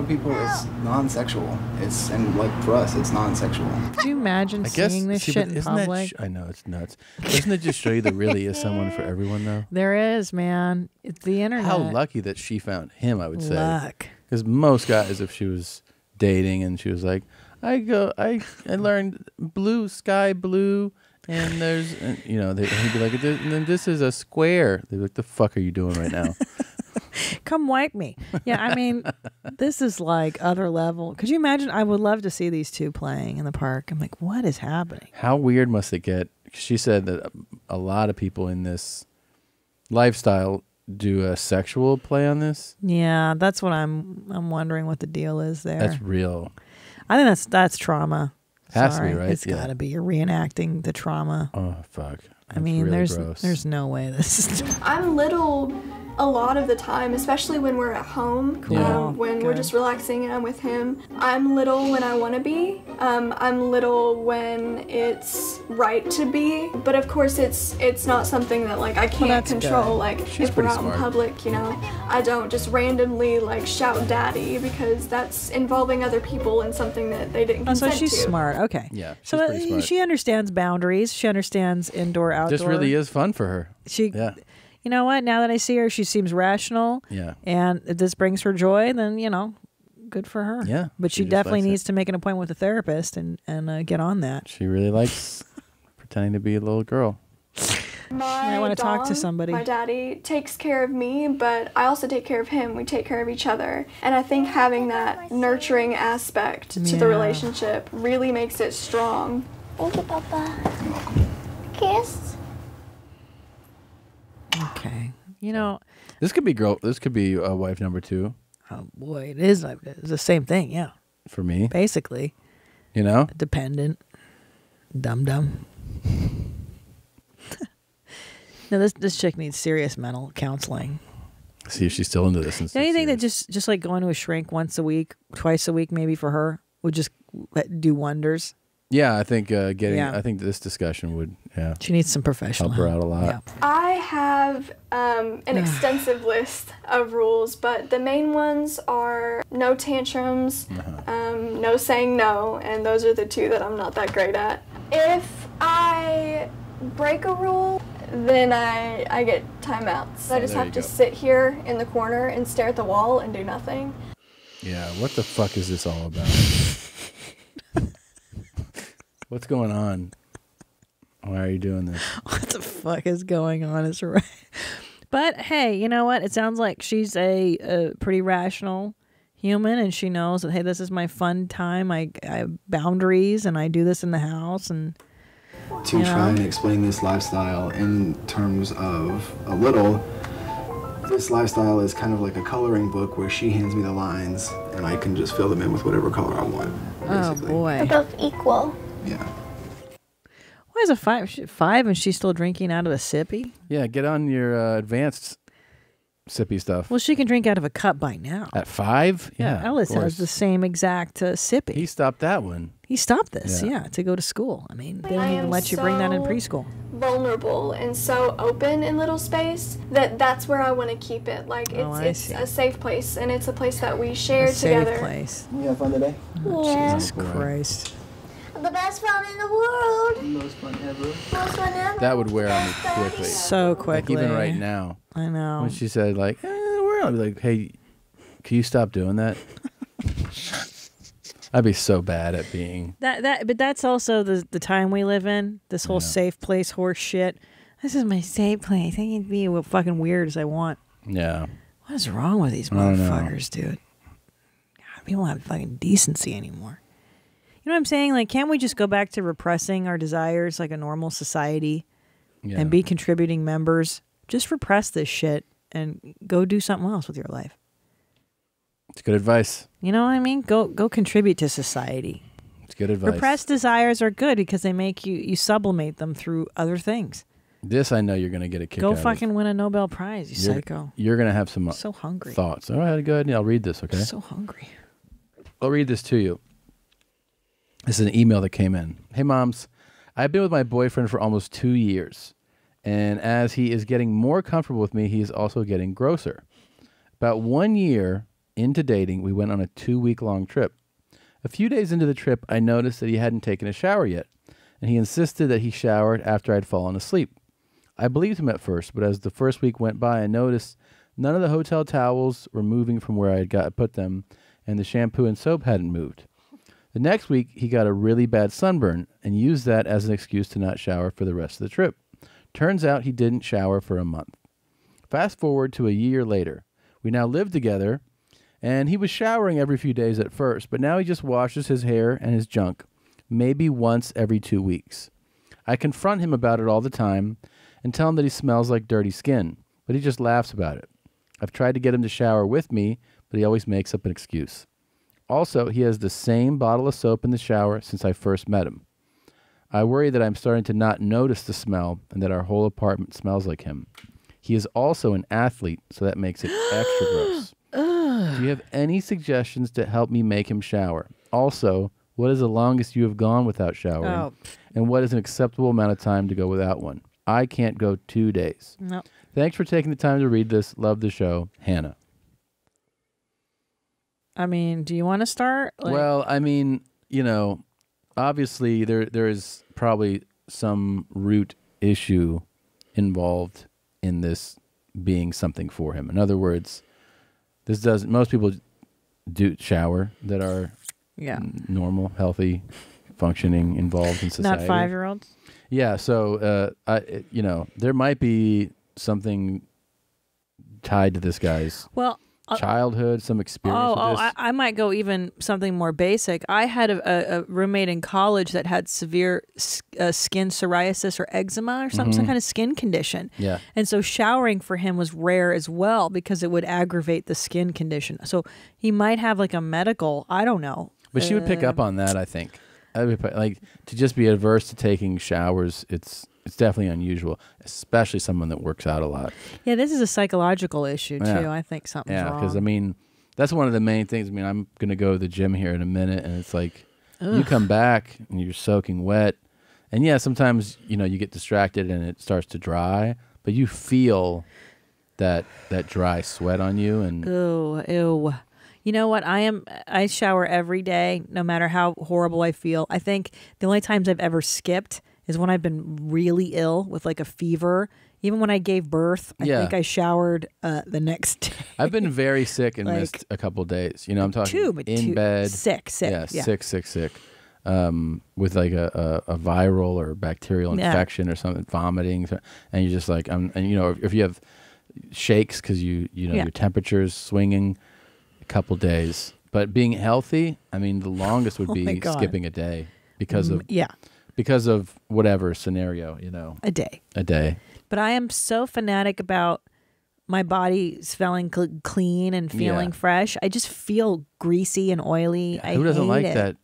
of people, it's non-sexual. It's and like for us, it's non-sexual. Could you imagine seeing this shit in public? I know it's nuts. Doesn't it just show you there really is someone for everyone though? There is, man. It's the internet. How lucky that she found him, I would say. Luck. Because most guys, if she was dating and she was like, I learned blue, sky blue, and there's, and, you know, he'd be like, and then this is a square. They'd be like, the fuck are you doing right now? Come wipe me. Yeah, I mean, this is like other level. Could you imagine? I would love to see these two playing in the park. I'm like, what is happening? How weird must it get? She said that a lot of people in this lifestyle do a sexual play on this. Yeah, that's what I'm wondering what the deal is there. That's real. I think that's trauma. Has to be, right? It's gotta be. You're reenacting the trauma. Oh fuck. That's, I mean, really there's no way this is. I'm little a lot of the time, especially when we're at home. Cool. When we're just relaxing and I'm with him. I'm little when I want to be. I'm little when it's right to be. But of course, it's not something that like I can't control. Good. Like if we're out in public, you know, I don't just randomly like shout "daddy" because that's involving other people and something that they didn't consent to. So she's smart. Okay. Yeah. So she understands boundaries. She understands indoor outdoor. This really is fun for her. You know what? Now that I see her, she seems rational. Yeah. And if this brings her joy, then, you know, good for her. Yeah. But she definitely needs to make an appointment with a therapist and get on that. She really likes pretending to be a little girl. I want to talk to somebody. My daddy takes care of me, but I also take care of him. We take care of each other. And I think having that nurturing aspect to the relationship really makes it strong. Thank you, Papa. Kiss. Okay, you know, this could be girl. This could be wife number two. Oh boy, it is. It's the same thing, yeah. For me, basically, you know, dependent, dum-dum. No, this chick needs serious mental counseling. See if she's still into this. Anything that just like going to a shrink once a week, twice a week, maybe for her would just do wonders. Yeah, I think I think this discussion would. Yeah, she needs some professional help. Her out a lot. Yeah. I have an extensive list of rules, but the main ones are no tantrums, no saying no, and those are the two that I'm not that great at. If I break a rule, then I get timeouts. So I just have to sit here in the corner and stare at the wall and do nothing. Yeah, what the fuck is this all about? What's going on? Why are you doing this? What the fuck is going on? It's right. But hey, you know what? It sounds like she's a pretty rational human, and she knows that, hey, this is my fun time. I have boundaries, and I do this in the house. And to try and explain this lifestyle in terms of a little, this lifestyle is kind of like a coloring book where she hands me the lines, and I can just fill them in with whatever color I want. Basically. Oh, boy. They're both equal. Yeah. Why is a five and she's still drinking out of a sippy? Yeah, get on your advanced sippy stuff. Well, she can drink out of a cup by now. At 5? Yeah. Ellis has the same exact sippy. He stopped that one. He stopped this, yeah, to go to school. I mean, they don't even let you bring that in preschool. Vulnerable and so open in little space that's where I want to keep it. Like it's a safe place, and it's a place that we share together. Safe place. You have fun today? Oh, yeah. Jesus Christ. The best fun in the world. Most fun ever. Most fun ever. That would wear on me quickly. So quickly. Like even right now. I know. When she said like, I'd be like, hey, can you stop doing that? I'd be so bad at being that. But that's also the time we live in. This whole safe place horse shit. This is my safe place. I can be as fucking weird as I want. Yeah. What's wrong with these motherfuckers, dude? God, we don't have fucking decency anymore. You know what I'm saying? Like, can't we just go back to repressing our desires like a normal society and be contributing members? Just repress this shit and go do something else with your life. It's good advice. You know what I mean? Go contribute to society. It's good advice. Repressed desires are good because they make you, sublimate them through other things. This I know you're going to get a kick out of. Go fucking win a Nobel Prize, you psycho. You're going to have some so hungry thoughts. All right, go ahead and I'll read this, okay? So hungry. I'll read this to you. This is an email that came in. Hey, moms. I've been with my boyfriend for almost 2 years, and as he is getting more comfortable with me, he is also getting grosser. About 1 year into dating, we went on a 2-week-long trip. A few days into the trip, I noticed that he hadn't taken a shower yet, and he insisted that he showered after I'd fallen asleep. I believed him at first, but as the first week went by, I noticed none of the hotel towels were moving from where I had put them, and the shampoo and soap hadn't moved. The next week, he got a really bad sunburn and used that as an excuse to not shower for the rest of the trip. Turns out he didn't shower for a month. Fast forward to a year later. We now live together, and he was showering every few days at first, but now he just washes his hair and his junk, maybe once every 2 weeks. I confront him about it all the time and tell him that he smells like dirty skin, but he just laughs about it. I've tried to get him to shower with me, but he always makes up an excuse. Also, he has the same bottle of soap in the shower since I first met him. I worry that I'm starting to not notice the smell and that our whole apartment smells like him. He is also an athlete, so that makes it extra gross. Do you have any suggestions to help me make him shower? Also, what is the longest you have gone without showering? And what is an acceptable amount of time to go without one? I can't go 2 days. Nope. Thanks for taking the time to read this. Love the show. Hannah. I mean, do you want to start? Like, well, I mean, you know, obviously there is probably some root issue involved in this being something for him. In other words, this doesn't. Most people do shower that are normal, healthy, functioning, involved in society. Not 5-year-olds. Yeah, so you know, there might be something tied to this guy's. Well. Childhood, some experience with this. I might go even something more basic. I had a roommate in college that had severe skin psoriasis or eczema or some kind of skin condition. Yeah. And so showering for him was rare as well because it would aggravate the skin condition. So he might have like a medical, I don't know. But she would pick up on that, I think. Like, to just be adverse to taking showers, it's definitely unusual, especially someone that works out a lot. Yeah, this is a psychological issue, too. Yeah. I think something's wrong. Yeah, because, I mean, that's one of the main things. I mean, I'm going to go to the gym here in a minute, and it's like, you come back, and you're soaking wet. And, yeah, sometimes, you know, you get distracted, and it starts to dry, but you feel that dry sweat on you. And ew, ew. You know what? I shower every day, no matter how horrible I feel. I think the only times I've ever skipped is when I've been really ill with like a fever. Even when I gave birth, I think I showered the next day. I've been very sick and like, missed a couple of days. You know, I'm talking bed. Sick. Yeah, sick. With like a viral or bacterial infection or something, vomiting. And you're just like, and you know, if you have shakes because you know, your temperature's swinging, a couple days. But being healthy, I mean, the longest would be skipping a day because of... Yeah. Because of whatever scenario, you know. A day. A day. But I am so fanatic about my body smelling clean and feeling fresh. I just feel greasy and oily. Yeah, who doesn't like that?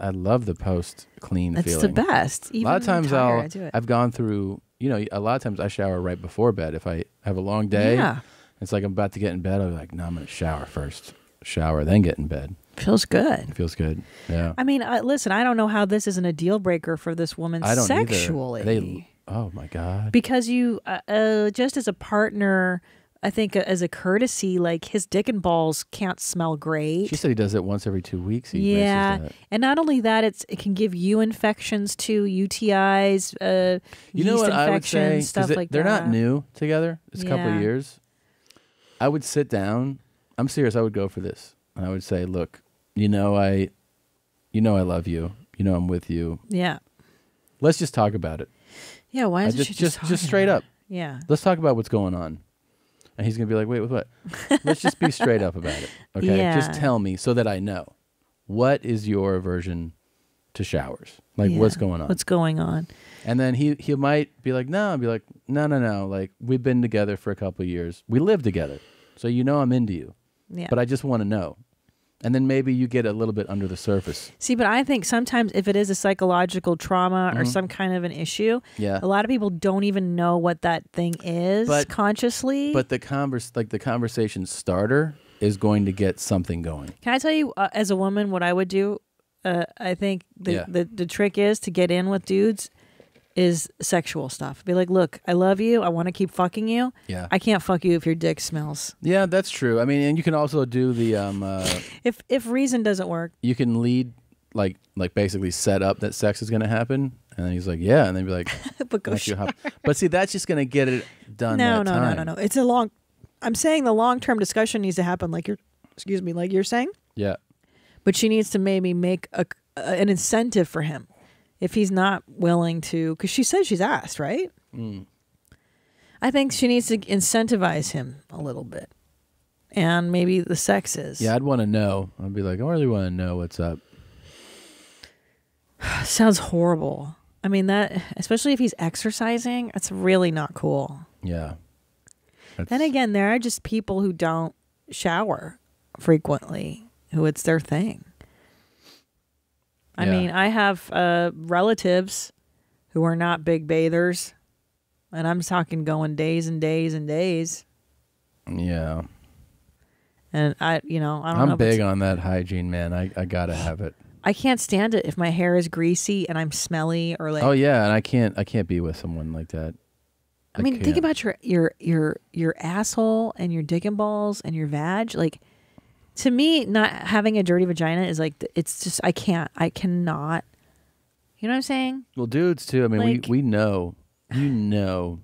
I love the post-clean feeling. That's the best. Even a lot of times I've gone through, you know, a lot of times I shower right before bed. If I have a long day, it's like I'm about to get in bed. I'll be like, no, I'm going to shower first. Shower, then get in bed. Feels good. It feels good. Yeah. I mean, listen, I don't know how this isn't a deal breaker for this woman sexually. They, oh my God. Because you, just as a partner, I think as a courtesy, like his dick and balls can't smell great. She said he does it once every 2 weeks. He that. And not only that, it can give you infections too, UTIs, you yeast know what infections, I would say, stuff like they're that. They're not new together. It's a couple of years. I would sit down. I'm serious. I would go for this. And I would say, look, you know I love you. You know I'm with you. Yeah. Let's just talk about it. Yeah, why isn't she just straight up. Yeah. Let's talk about what's going on. And he's going to be like, wait, with what? Let's just be straight up about it. Okay. Yeah. Just tell me so that I know. What is your aversion to showers? Like, yeah. What's going on? What's going on? And then he might be like, no. I'll be like, no, no, no. Like, we've been together for a couple of years. We live together. So you know I'm into you. Yeah. But I just want to know. And then maybe you get a little bit under the surface. See, but I think sometimes if it is a psychological trauma or some kind of an issue, yeah. a lot of people don't even know what that thing is consciously. But the conversation starter is going to get something going. Can I tell you, as a woman, what I would do? I think the trick is to get in with dudes is sexual stuff. Be like, look, I love you. I want to keep fucking you. Yeah. I can't fuck you if your dick smells. Yeah, that's true. I mean, and you can also do the if reason doesn't work, you can lead like basically set up that sex is going to happen, and then he's like, yeah, and then be like, but go shower. But see, that's just going to get it done. No, no, no, no, no. It's a long. I'm saying the long-term discussion needs to happen, like you're, excuse me, like you're saying. Yeah. But she needs to maybe make an incentive for him if he's not willing to, because she says she's asked, right? Mm. I think she needs to incentivize him a little bit. And maybe the sex is. Yeah, I'd want to know. I'd be like, I really want to know what's up. Sounds horrible. I mean, that, especially if he's exercising, that's really not cool. Yeah. That's... Then again, there are just people who don't shower frequently, who it's their thing. I mean, I have relatives who are not big bathers, and I'm talking going days and days and days. Yeah. And I, you know, I don't know. I'm big on that hygiene, man. I gotta have it. I can't stand it if my hair is greasy and I'm smelly or like. Oh yeah, and I can't be with someone like that. I mean, think about your asshole and your dick and balls and your vag. Like, to me, not having a dirty vagina is like, it's just, I can't, I cannot. You know what I'm saying? Well, dudes too. I mean, like, we know, you know,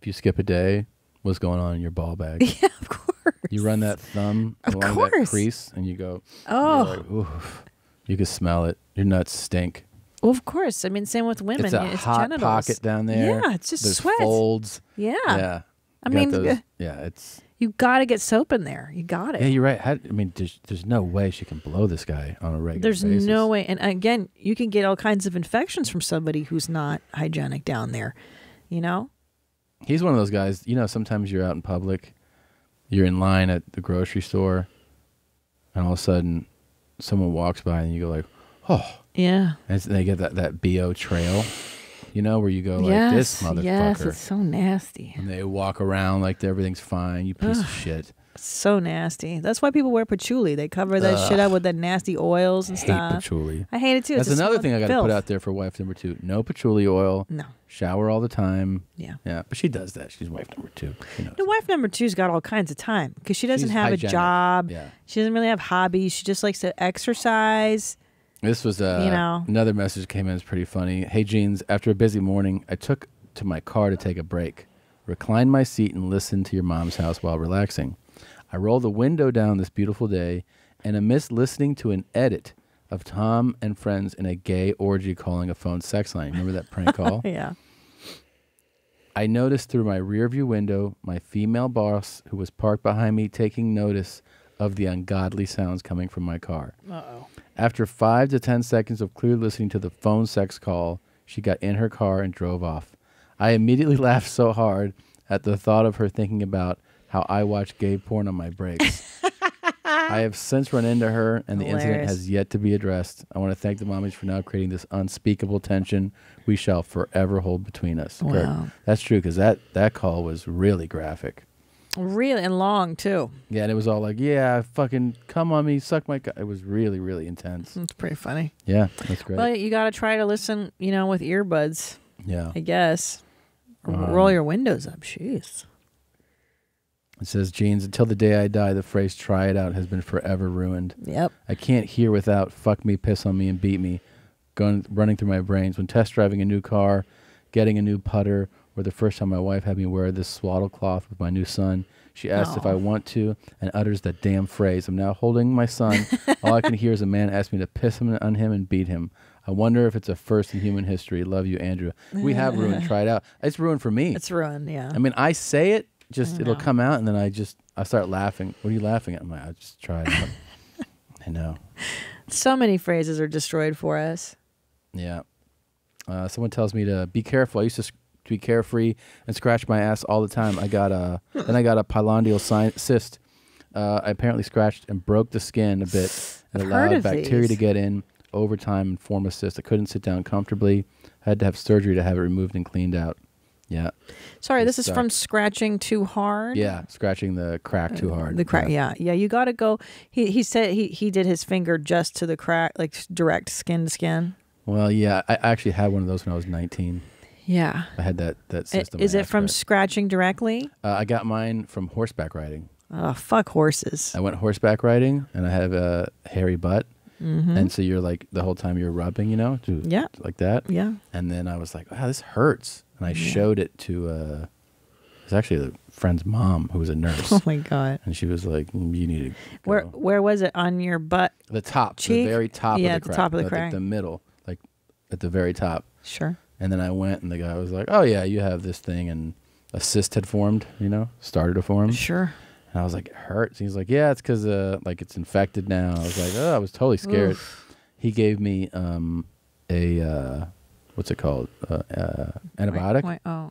if you skip a day, what's going on in your ball bag? Yeah, of course. You run that thumb along that crease, and you go, oh, you're like, oof. You can smell it. Your nuts stink. Well, of course. I mean, same with women. It's a hot pocket down there. Yeah, it's just sweat. There's folds. Yeah. Yeah. I mean, those, yeah, it's. You got to get soap in there. You got it. Yeah, you're right. I mean, there's no way she can blow this guy on a regular basis. There's no way. And again, you can get all kinds of infections from somebody who's not hygienic down there, you know? He's one of those guys, you know, sometimes you're out in public, you're in line at the grocery store, and all of a sudden someone walks by and you go like, oh. Yeah. And they get that BO trail, you know, where you go like, yes, this motherfucker. Yes, it's so nasty. And they walk around like everything's fine, you piece of shit. So nasty. That's why people wear patchouli. They cover that shit up with the nasty oils and stuff. I hate patchouli. I hate it too. That's another thing I got to put out there for wife number two. No patchouli oil. No. Shower all the time. Yeah. Yeah, but she does that. She's wife number two. No, wife number two's got all kinds of time because she doesn't have a job. Yeah. She doesn't really have hobbies. She just likes to exercise. This was another message came in. It's pretty funny. Hey, Jeans, after a busy morning, I took to my car to take a break, reclined my seat, and listened to your mom's house while relaxing. I rolled the window down this beautiful day, and amidst listening to an edit of Tom and Friends in a gay orgy calling a phone sex line. Remember that prank call? Yeah. I noticed through my rearview window my female boss, who was parked behind me, taking notice of the ungodly sounds coming from my car. Uh-oh. After 5 to 10 seconds of clear listening to the phone sex call, she got in her car and drove off. I immediately laughed so hard at the thought of her thinking about how I watch gay porn on my breaks. I have since run into her, and the incident has yet to be addressed. I want to thank the mommies for now creating this unspeakable tension we shall forever hold between us. Wow. Kurt, that's true, because that call was really graphic. Really, and long, too. Yeah, and it was all like, yeah, fucking come on me, suck my cock. It was really, really intense. It's pretty funny. Yeah, that's great. Well, you got to try to listen, you know, with earbuds. Yeah. I guess. Roll your windows up. Jeez. It says, Jeans, until the day I die, the phrase try it out has been forever ruined. Yep. I can't hear without fuck me, piss on me, and beat me running through my brains when test driving a new car, getting a new putter, or the first time my wife had me wear this swaddle cloth with my new son. She asked if I want to and utters that damn phrase. I'm now holding my son. All I can hear is a man ask me to piss on him and beat him. I wonder if it's a first in human history. Love you, Andrew. We have ruined. Try it out. It's ruined for me. It's ruined, yeah. I mean, I say it just it'll come out, and then I start laughing. What are you laughing at? I'm like, I just tried. I know. So many phrases are destroyed for us. Yeah. Someone tells me to be careful. I used to be carefree and scratch my ass all the time. I got a then I got a pyloidal cyst. I apparently scratched and broke the skin a bit and allowed bacteria to get in over time and form a cyst. I couldn't sit down comfortably. I had to have surgery to have it removed and cleaned out. Yeah. Sorry, this is from scratching too hard. Yeah, scratching the crack too hard. The crack, yeah. Yeah, you got to go. He said he did his finger just to the crack, like direct skin to skin. Well, yeah, I actually had one of those when I was 19. Yeah. I had that system. Is it from scratching directly? I got mine from horseback riding. Oh, fuck horses. I went horseback riding, and I have a hairy butt. Mm-hmm. And so you're like, the whole time you're rubbing, you know? Yeah. Like that. Yeah. And then I was like, wow, this hurts. And I showed it to, it was actually a friend's mom who was a nurse. Oh my God. And she was like, you need to go. Where was it? On your butt? The top. Cheek? The very top of the crack. Yeah, the top of the crack. Like the middle. Like at the very top. Sure. And then I went, and the guy was like, oh yeah, you have this thing. And a cyst had formed, you know? Started to form. Sure. And I was like, it hurts. And he's like, yeah, it's because like it's infected now. I was like, oh, I was totally scared. Oof. He gave me what's it called? Antibiotic. Oh.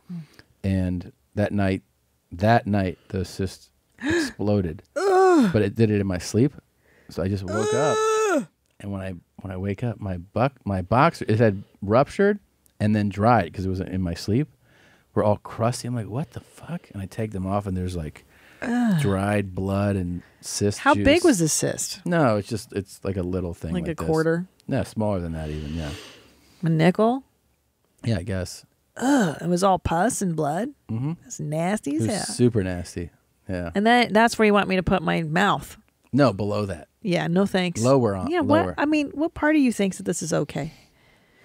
And that night, the cyst exploded. But it did it in my sleep. So I just woke up. And when I wake up, my boxer, it had ruptured and then dried because it was in my sleep. We're all crusty. I'm like, what the fuck? And I take them off, and there's like, dried blood and cyst. How big was the cyst? No, it's like a little thing. Like a quarter? No, smaller than that even, yeah. A nickel? Yeah, I guess. Ugh, it was all pus and blood? Mm-hmm. That's nasty as hell. Super nasty, yeah. And that's where you want me to put my mouth? No, below that. Yeah, no thanks. Lower on. Yeah, lower. What? I mean, what part of you thinks that this is okay?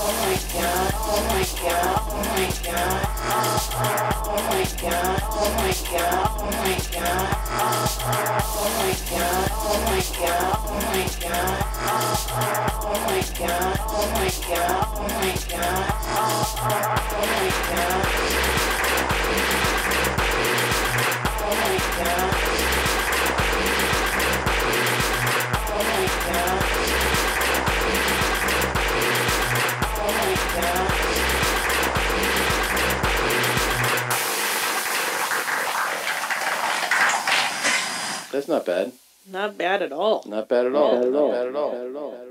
gosh. Oh my god, oh my god. Oh my god, oh my god, oh my god. Oh my god, oh my god, oh my god. Oh my god, oh my god, oh my god. Oh my god. Oh my god. Oh my god. That's not bad. Not bad at all. Not bad at all. Not bad at all.